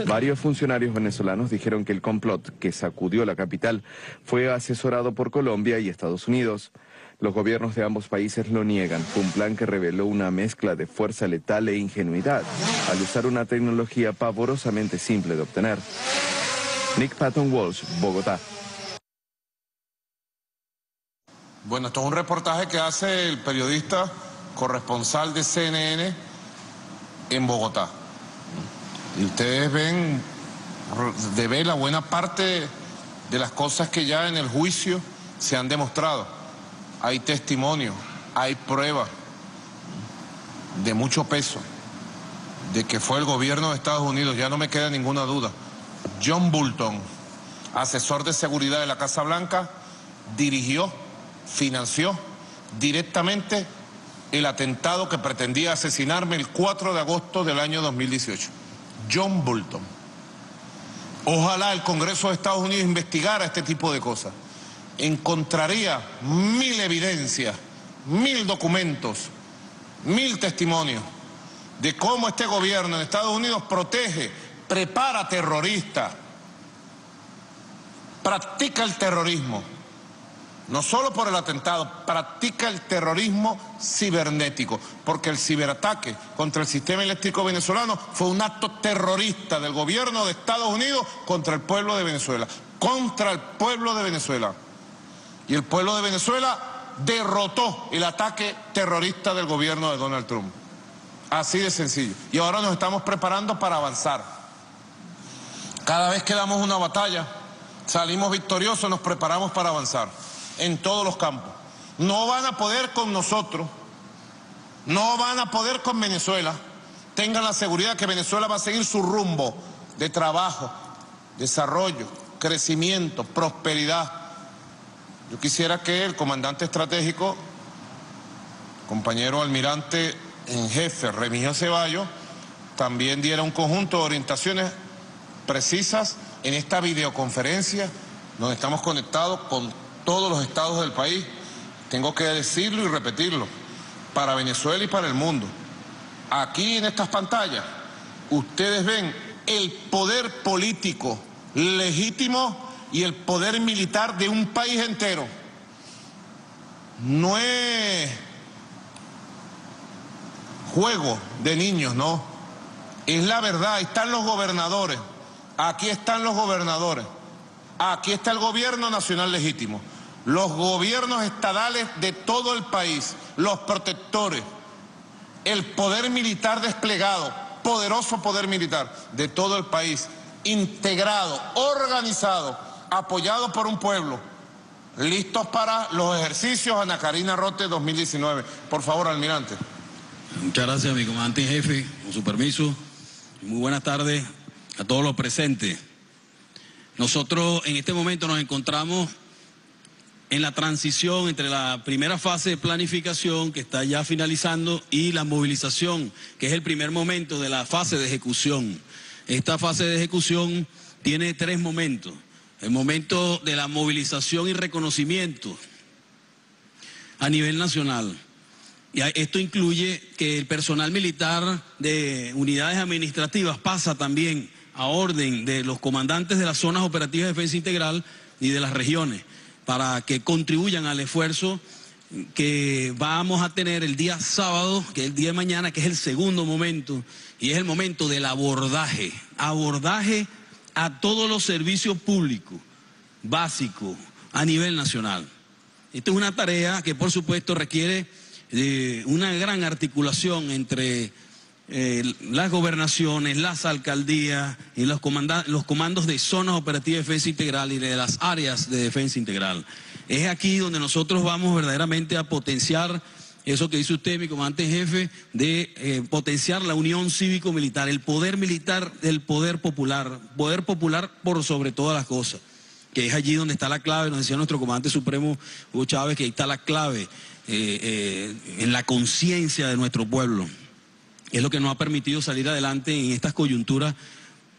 Varios funcionarios venezolanos dijeron que el complot que sacudió la capital fue asesorado por Colombia y Estados Unidos. Los gobiernos de ambos países lo niegan. Fue un plan que reveló una mezcla de fuerza letal e ingenuidad al usar una tecnología pavorosamente simple de obtener. Nick Patton Walsh, Bogotá. Bueno, esto es un reportaje que hace el periodista corresponsal de CNN en Bogotá. Y ustedes ven, devela buena parte de las cosas que ya en el juicio se han demostrado. Hay testimonio, hay pruebas de mucho peso de que fue el gobierno de Estados Unidos, ya no me queda ninguna duda. John Bolton, asesor de seguridad de la Casa Blanca, dirigió, financió directamente el atentado que pretendía asesinarme el 4 de agosto del año 2018. John Bolton. Ojalá el Congreso de Estados Unidos investigara este tipo de cosas. Encontraría 1000 evidencias, 1000 documentos, 1000 testimonios de cómo este gobierno de Estados Unidos protege, prepara terroristas, practica el terrorismo. No solo por el atentado, practica el terrorismo cibernético, porque el ciberataque contra el sistema eléctrico venezolano fue un acto terrorista del gobierno de Estados Unidos contra el pueblo de Venezuela. Contra el pueblo de Venezuela. Y el pueblo de Venezuela derrotó el ataque terrorista del gobierno de Donald Trump. Así de sencillo. Y ahora nos estamos preparando para avanzar. Cada vez que damos una batalla, salimos victoriosos, nos preparamos para avanzar. En todos los campos. No van a poder con nosotros, no van a poder con Venezuela. Tengan la seguridad que Venezuela va a seguir su rumbo de trabajo, desarrollo, crecimiento, prosperidad. Yo quisiera que el comandante estratégico, compañero almirante en jefe, Remigio Ceballos, también diera un conjunto de orientaciones precisas en esta videoconferencia donde estamos conectados con todos los estados del país. Tengo que decirlo y repetirlo, para Venezuela y para el mundo. Aquí en estas pantallas, ustedes ven el poder político legítimo y el poder militar de un país entero. No es juego de niños, no. Es la verdad, están los gobernadores. Aquí están los gobernadores. Aquí está el gobierno nacional legítimo, los gobiernos estadales de todo el país, los protectores, el poder militar desplegado, poderoso poder militar de todo el país, integrado, organizado, apoyado por un pueblo, listos para los ejercicios Ana Karina Rote 2019. Por favor, almirante. Muchas gracias, mi comandante en jefe, con su permiso. Muy buenas tardes a todos los presentes. Nosotros en este momento nos encontramos en la transición entre la primera fase de planificación que está ya finalizando y la movilización, que es el primer momento de la fase de ejecución. Esta fase de ejecución tiene 3 momentos. El momento de la movilización y reconocimiento a nivel nacional. Y esto incluye que el personal militar de unidades administrativas pasa también a orden de los comandantes de las zonas operativas de defensa integral y de las regiones, para que contribuyan al esfuerzo que vamos a tener el día sábado, que es el día de mañana, que es el segundo momento, y es el momento del abordaje. Abordaje a todos los servicios públicos básicos a nivel nacional. Esta es una tarea que por supuesto requiere de una gran articulación entre las gobernaciones, las alcaldías y los comandos de zonas operativas de defensa integral y de las áreas de defensa integral. Es aquí donde nosotros vamos verdaderamente a potenciar eso que dice usted, mi comandante jefe, de potenciar la unión cívico-militar, el poder militar del poder popular por sobre todas las cosas, que es allí donde está la clave. Nos decía nuestro comandante supremo Hugo Chávez que ahí está la clave, en la conciencia de nuestro pueblo. Es lo que nos ha permitido salir adelante en estas coyunturas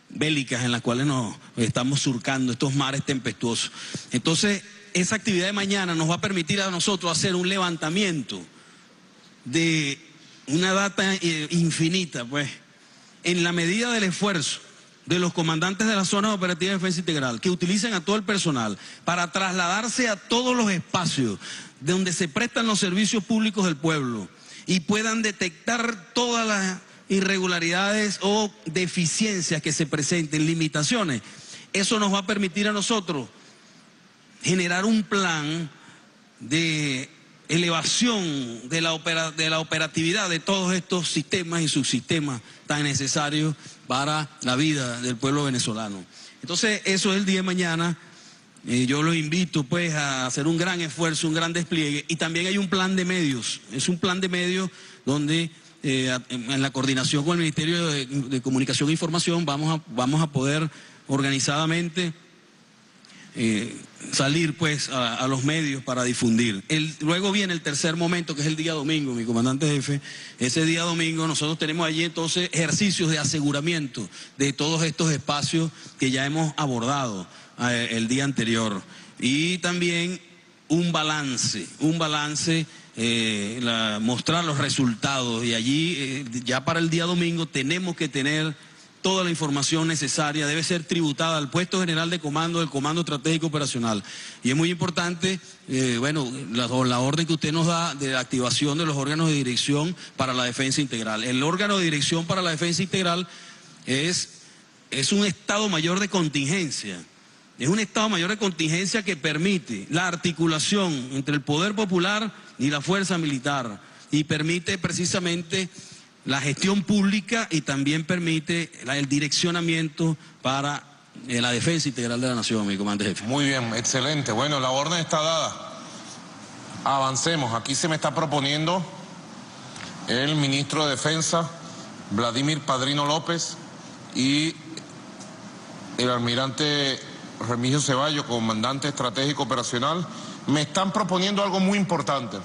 bélicas en las cuales nos estamos surcando, estos mares tempestuosos. Entonces, esa actividad de mañana nos va a permitir a nosotros hacer un levantamiento de una data infinita, pues, en la medida del esfuerzo de los comandantes de las zonas operativas de defensa integral, que utilicen a todo el personal para trasladarse a todos los espacios de donde se prestan los servicios públicos del pueblo y puedan detectar todas las irregularidades o deficiencias que se presenten, limitaciones. Eso nos va a permitir a nosotros generar un plan de elevación de la operatividad de todos estos sistemas y subsistemas tan necesarios para la vida del pueblo venezolano. Entonces, eso es el día de mañana. Yo los invito pues a hacer un gran esfuerzo, un gran despliegue. Y también hay un plan de medios. Es un plan de medios donde en la coordinación con el Ministerio de Comunicación e Información vamos a poder organizadamente salir pues a los medios para difundir. Luego viene el tercer momento, que es el día domingo, mi comandante jefe. Ese día domingo nosotros tenemos allí entonces ejercicios de aseguramiento de todos estos espacios que ya hemos abordado el día anterior. Y también un balance, mostrar los resultados. Y allí ya para el día domingo tenemos que tener toda la información necesaria, debe ser tributada al puesto general de comando del Comando Estratégico Operacional. Y es muy importante, la orden que usted nos da de la activación de los órganos de dirección para la defensa integral. El órgano de dirección para la defensa integral es un Estado Mayor de Contingencia. Es un Estado Mayor de Contingencia que permite la articulación entre el poder popular y la fuerza militar, y permite precisamente la gestión pública y también permite el direccionamiento para la defensa integral de la nación, mi comandante jefe. Muy bien, excelente. Bueno, la orden está dada. Avancemos. Aquí se me está proponiendo el ministro de Defensa, Vladimir Padrino López, y el almirante Remigio Ceballos, comandante estratégico operacional. Me están proponiendo algo muy importante.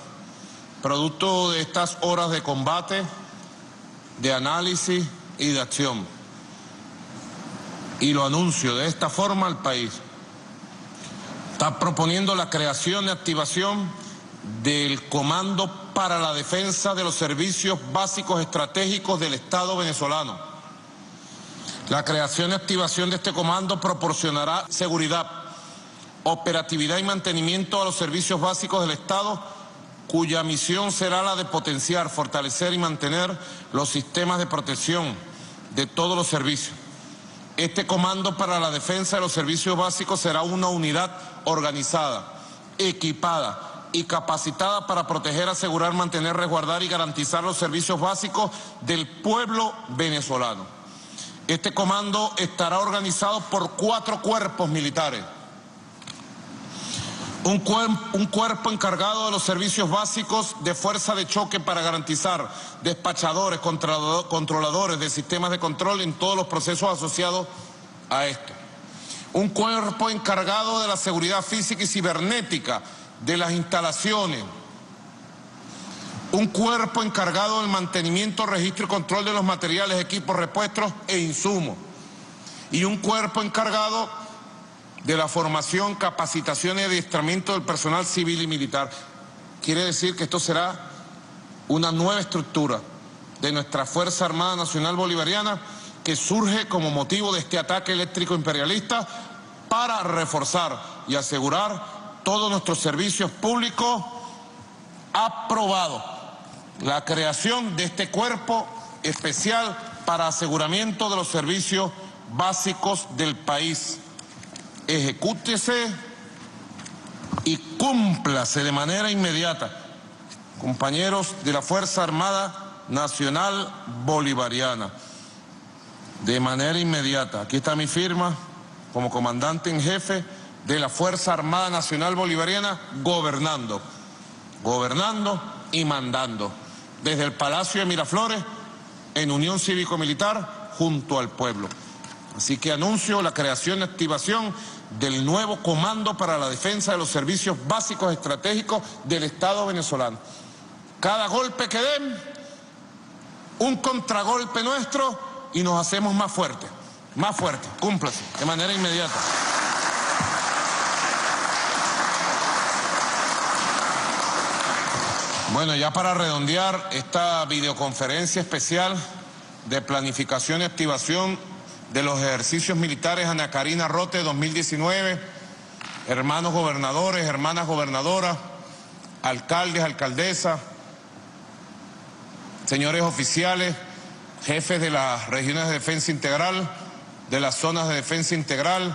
Producto de estas horas de combate, de análisis y de acción. Y lo anuncio de esta forma al país. Está proponiendo la creación y activación del Comando para la Defensa de los Servicios Básicos Estratégicos del Estado venezolano. La creación y activación de este comando proporcionará seguridad, operatividad y mantenimiento a los servicios básicos del Estado, cuya misión será la de potenciar, fortalecer y mantener los sistemas de protección de todos los servicios. Este Comando para la Defensa de los Servicios Básicos será una unidad organizada, equipada y capacitada para proteger, asegurar, mantener, resguardar y garantizar los servicios básicos del pueblo venezolano. Este comando estará organizado por 4 cuerpos militares. Un cuerpo encargado de los servicios básicos de fuerza de choque para garantizar despachadores, controladores de sistemas de control en todos los procesos asociados a esto. Un cuerpo encargado de la seguridad física y cibernética de las instalaciones. Un cuerpo encargado del mantenimiento, registro y control de los materiales, equipos, repuestos e insumos. Y un cuerpo encargado de la formación, capacitación y adiestramiento del personal civil y militar. Quiere decir que esto será una nueva estructura de nuestra Fuerza Armada Nacional Bolivariana, que surge como motivo de este ataque eléctrico imperialista para reforzar y asegurar todos nuestros servicios públicos. Aprobado la creación de este cuerpo especial para aseguramiento de los servicios básicos del país. Ejecútese y cúmplase de manera inmediata, compañeros de la Fuerza Armada Nacional Bolivariana. De manera inmediata. Aquí está mi firma como comandante en jefe de la Fuerza Armada Nacional Bolivariana, gobernando y mandando desde el Palacio de Miraflores, en unión cívico-militar, junto al pueblo. Así que anuncio la creación y activación del nuevo Comando para la Defensa de los Servicios Básicos Estratégicos del Estado venezolano. Cada golpe que den, un contragolpe nuestro y nos hacemos más fuertes, más fuertes. Cúmplase de manera inmediata. Bueno, ya para redondear esta videoconferencia especial de planificación y activación de los ejercicios militares Ana Karina Rote 2019, hermanos gobernadores, hermanas gobernadoras, alcaldes, alcaldesas, señores oficiales, jefes de las regiones de defensa integral, de las zonas de defensa integral,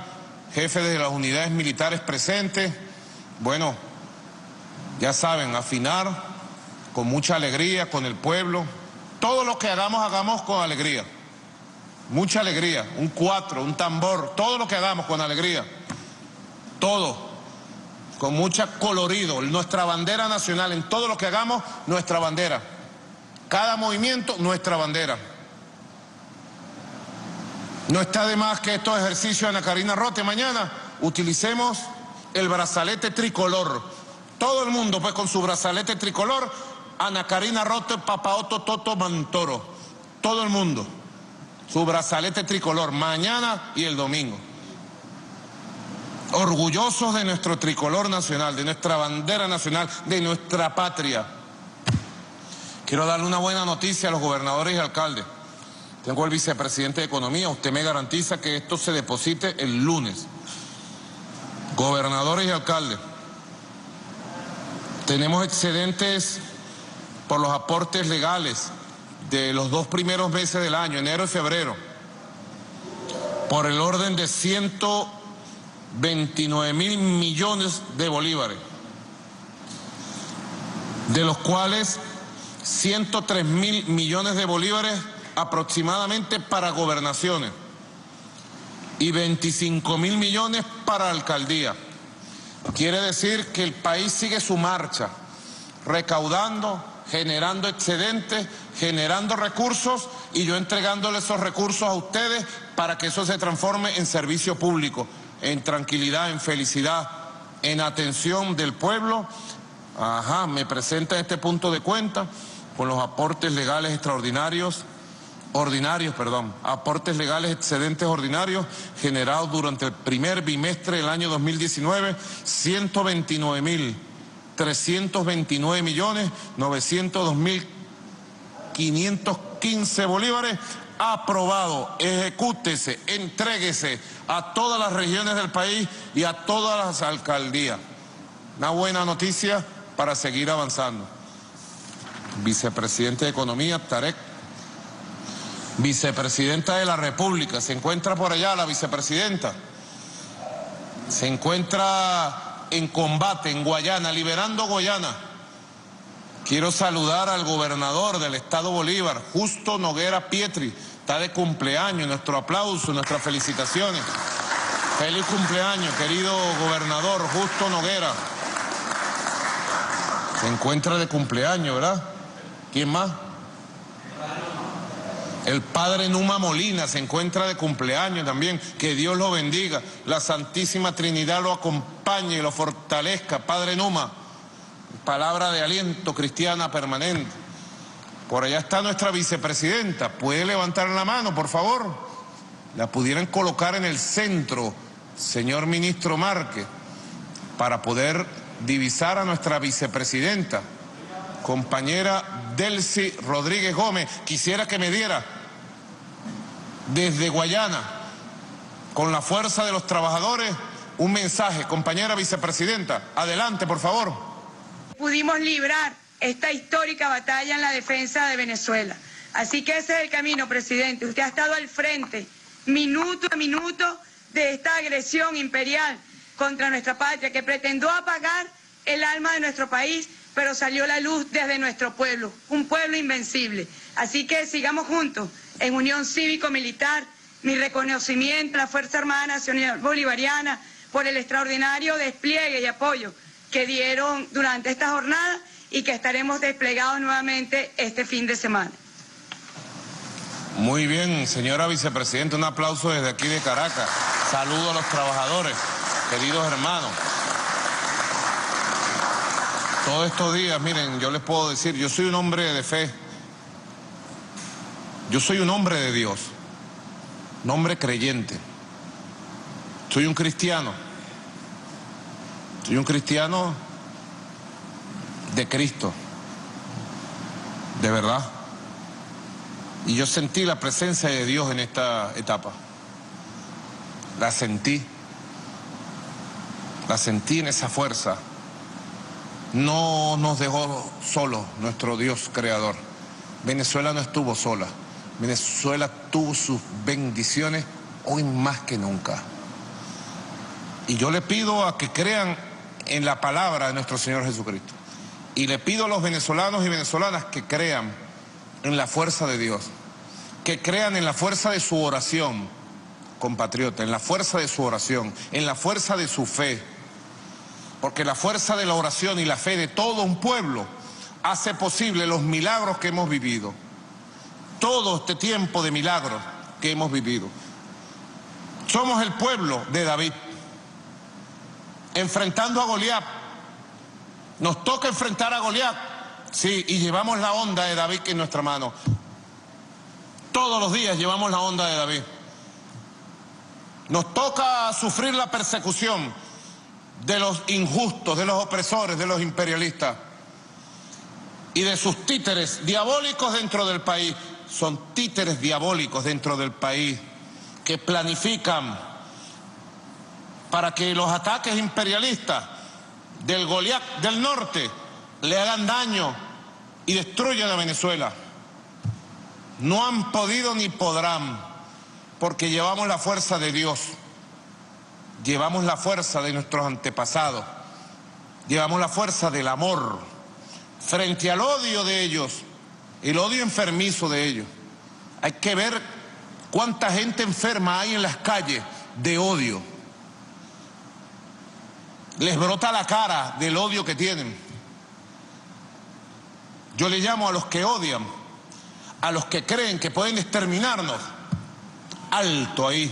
jefes de las unidades militares presentes. Bueno, ya saben, afinar con mucha alegría, con el pueblo. Todo lo que hagamos, hagamos con alegría. Mucha alegría, un cuatro, un tambor, todo lo que hagamos con alegría. Todo, con mucho colorido. Nuestra bandera nacional, en todo lo que hagamos, nuestra bandera. Cada movimiento, nuestra bandera. No está de más que estos ejercicios, Ana Karina Rote, mañana utilicemos el brazalete tricolor. Todo el mundo, pues, con su brazalete tricolor, Ana Karina Rote, Papaoto, Toto, Mantoro. Todo el mundo, su brazalete tricolor, mañana y el domingo. Orgullosos de nuestro tricolor nacional, de nuestra bandera nacional, de nuestra patria. Quiero darle una buena noticia a los gobernadores y alcaldes. Tengo al vicepresidente de Economía, usted me garantiza que esto se deposite el lunes. Gobernadores y alcaldes, tenemos excedentes por los aportes legales de los dos primeros meses del año, enero y febrero, por el orden de 129.000 millones de bolívares, de los cuales 103.000 millones de bolívares aproximadamente para gobernaciones y 25.000 millones para alcaldía. Quiere decir que el país sigue su marcha, recaudando, generando excedentes, generando recursos, y yo entregándole esos recursos a ustedes para que eso se transforme en servicio público, en tranquilidad, en felicidad, en atención del pueblo. Ajá, me presenta este punto de cuenta con los aportes legales extraordinarios, aportes legales excedentes ordinarios generados durante el primer bimestre del año 2019, 129.329.902.515 bolívares. Aprobado, ejecútese, entréguese a todas las regiones del país y a todas las alcaldías. Una buena noticia para seguir avanzando. Vicepresidente de Economía, Tarek. Vicepresidenta de la República, se encuentra por allá la vicepresidenta. Se encuentra en combate en Guayana, liberando Guayana. Quiero saludar al gobernador del estado Bolívar, Justo Noguera Pietri. Está de cumpleaños, nuestro aplauso, nuestras felicitaciones. Feliz cumpleaños, querido gobernador Justo Noguera. Se encuentra de cumpleaños, ¿verdad? ¿Quién más? El padre Numa Molina se encuentra de cumpleaños también. Que Dios lo bendiga, la Santísima Trinidad lo acompañe y lo fortalezca. Padre Numa, palabra de aliento cristiana permanente. Por allá está nuestra vicepresidenta. ¿Puede levantar la mano, por favor? La pudieran colocar en el centro, señor ministro Márquez, para poder divisar a nuestra vicepresidenta, compañera Delcy Rodríguez Gómez. Quisiera que me diera desde Guayana, con la fuerza de los trabajadores, un mensaje. Compañera vicepresidenta, adelante, por favor. Pudimos librar esta histórica batalla en la defensa de Venezuela. Así que ese es el camino, presidente. Usted ha estado al frente, minuto a minuto, de esta agresión imperial contra nuestra patria, que pretendió apagar el alma de nuestro país, pero salió la luz desde nuestro pueblo, un pueblo invencible. Así que sigamos juntos, en unión cívico-militar. Mi reconocimiento a la Fuerza Armada Nacional Bolivariana por el extraordinario despliegue y apoyo que dieron durante esta jornada y que estaremos desplegados nuevamente este fin de semana. Muy bien, señora vicepresidenta, un aplauso desde aquí de Caracas. Saludo a los trabajadores, queridos hermanos. Todos estos días, miren, yo les puedo decir, yo soy un hombre de fe. Yo soy un hombre de Dios, un hombre creyente. Soy un cristiano. Soy un cristiano de Cristo, de verdad. Y yo sentí la presencia de Dios en esta etapa. la sentí en esa fuerza. No nos dejó solos nuestro Dios creador. Venezuela no estuvo sola. Venezuela tuvo sus bendiciones hoy más que nunca. Y yo le pido a que crean en la palabra de nuestro Señor Jesucristo. Y le pido a los venezolanos y venezolanas que crean en la fuerza de Dios, que crean en la fuerza de su oración, compatriota, en la fuerza de su oración, en la fuerza de su fe. Porque la fuerza de la oración y la fe de todo un pueblo hace posible los milagros que hemos vivido. Todo este tiempo de milagros que hemos vivido. Somos el pueblo de David. Enfrentando a Goliat. Nos toca enfrentar a Goliat. Sí, y llevamos la onda de David en nuestra mano. Todos los días llevamos la onda de David. Nos toca sufrir la persecución de los injustos, de los opresores, de los imperialistas. Y de sus títeres diabólicos dentro del país. Son títeres diabólicos dentro del país que planifican para que los ataques imperialistas del Goliat del norte le hagan daño y destruyan a Venezuela. No han podido ni podrán, porque llevamos la fuerza de Dios, llevamos la fuerza de nuestros antepasados, llevamos la fuerza del amor frente al odio de ellos. El odio enfermizo de ellos. Hay que ver cuánta gente enferma hay en las calles de odio. Les brota la cara del odio que tienen. Yo le llamo a los que odian, a los que creen que pueden exterminarnos. Alto ahí.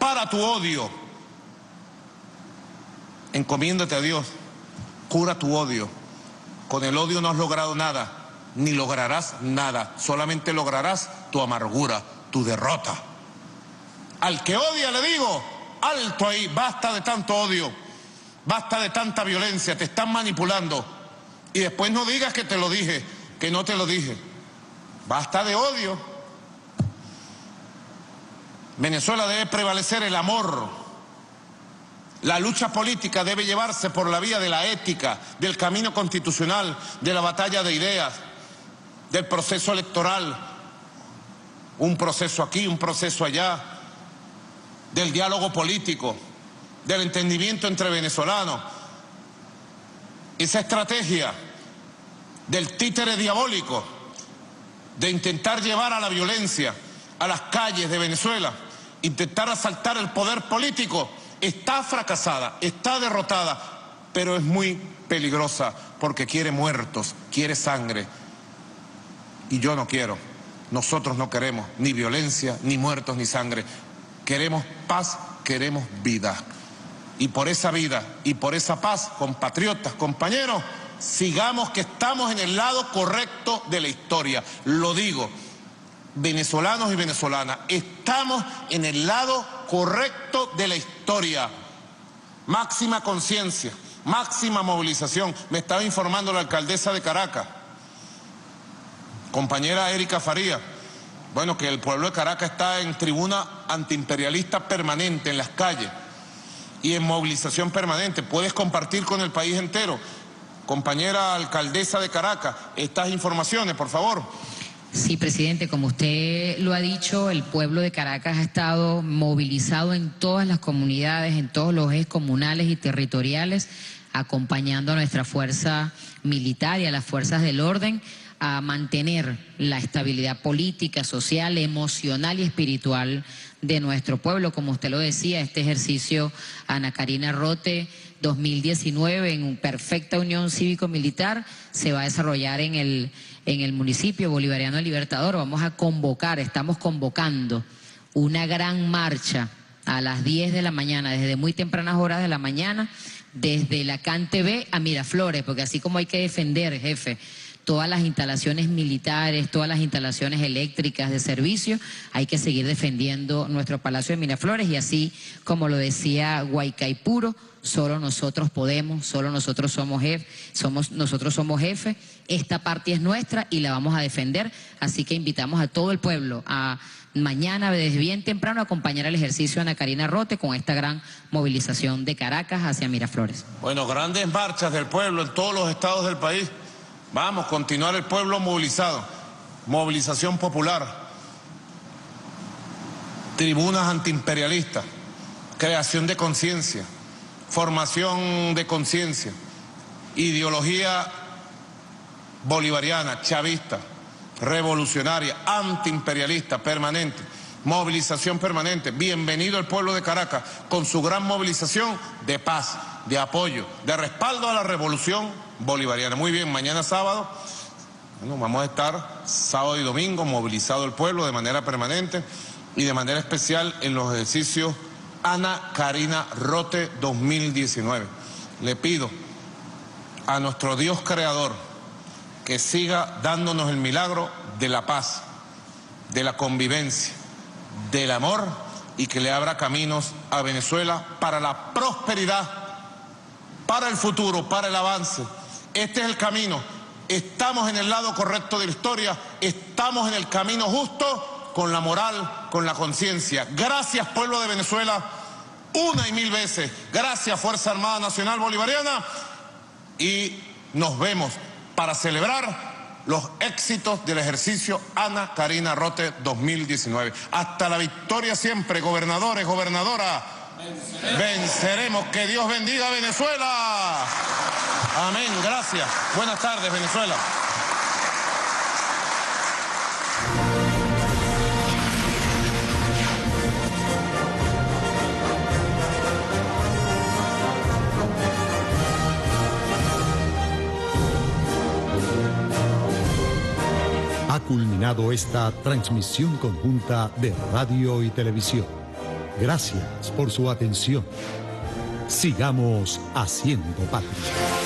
Para tu odio. Encomiéndate a Dios. Cura tu odio. Con el odio no has logrado nada. Ni lograrás nada, solamente lograrás tu amargura, tu derrota. Al que odia le digo, alto ahí, basta de tanto odio, basta de tanta violencia, te están manipulando. Y después no digas que te lo dije, que no te lo dije. Basta de odio. Venezuela debe prevalecer el amor. La lucha política debe llevarse por la vía de la ética, del camino constitucional, de la batalla de ideas, del proceso electoral, un proceso aquí, un proceso allá, del diálogo político, del entendimiento entre venezolanos. Esa estrategia del títere diabólico, de intentar llevar a la violencia a las calles de Venezuela, intentar asaltar el poder político, está fracasada, está derrotada, pero es muy peligrosa porque quiere muertos, quiere sangre. Y yo no quiero, nosotros no queremos ni violencia, ni muertos, ni sangre. Queremos paz, queremos vida. Y por esa vida y por esa paz, compatriotas, compañeros, sigamos que estamos en el lado correcto de la historia. Lo digo, venezolanos y venezolanas, estamos en el lado correcto de la historia. Máxima conciencia, máxima movilización. Me estaba informando la alcaldesa de Caracas, compañera Erika Farías, bueno, que el pueblo de Caracas está en tribuna antiimperialista permanente en las calles y en movilización permanente. Puedes compartir con el país entero, compañera alcaldesa de Caracas, estas informaciones, por favor. Sí, presidente, como usted lo ha dicho, el pueblo de Caracas ha estado movilizado en todas las comunidades, en todos los ejes comunales y territoriales, acompañando a nuestra fuerza militar y a las fuerzas del orden a mantener la estabilidad política, social, emocional y espiritual de nuestro pueblo. Como usted lo decía, este ejercicio Ana Karina Rote 2019 en perfecta unión cívico-militar se va a desarrollar en el municipio bolivariano de Libertador. Vamos a convocar, estamos convocando una gran marcha a las 10 de la mañana, desde muy tempranas horas de la mañana, desde la CAN TV a Miraflores, porque así como hay que defender, jefe, todas las instalaciones militares, todas las instalaciones eléctricas de servicio, hay que seguir defendiendo nuestro Palacio de Miraflores. Y así como lo decía Guaicaipuro, solo nosotros podemos, solo nosotros somos jefes, nosotros somos jefes, esta parte es nuestra y la vamos a defender. Así que invitamos a todo el pueblo a Mañana, desde bien temprano, acompañará el ejercicio Ana Karina Rote con esta gran movilización de Caracas hacia Miraflores. Bueno, grandes marchas del pueblo en todos los estados del país. Vamos, continuar el pueblo movilizado. Movilización popular. Tribunas antiimperialistas. Creación de conciencia. Formación de conciencia. Ideología bolivariana, chavista, revolucionaria, antiimperialista, permanente, movilización permanente. Bienvenido el pueblo de Caracas con su gran movilización de paz, de apoyo, de respaldo a la revolución bolivariana. Muy bien, mañana sábado, bueno, vamos a estar sábado y domingo movilizado el pueblo de manera permanente y de manera especial en los ejercicios Ana Karina Rote 2019. Le pido a nuestro Dios creador que siga dándonos el milagro de la paz, de la convivencia, del amor y que le abra caminos a Venezuela para la prosperidad, para el futuro, para el avance. Este es el camino. Estamos en el lado correcto de la historia, estamos en el camino justo, con la moral, con la conciencia. Gracias, pueblo de Venezuela, una y mil veces. Gracias, Fuerza Armada Nacional Bolivariana, y nos vemos para celebrar los éxitos del ejercicio Ana Karina Rote 2019. Hasta la victoria siempre, gobernadores, gobernadoras. Venceremos. Venceremos. Que Dios bendiga a Venezuela. Amén, gracias. Buenas tardes, Venezuela. Ha culminado esta transmisión conjunta de radio y televisión. Gracias por su atención. Sigamos haciendo patria.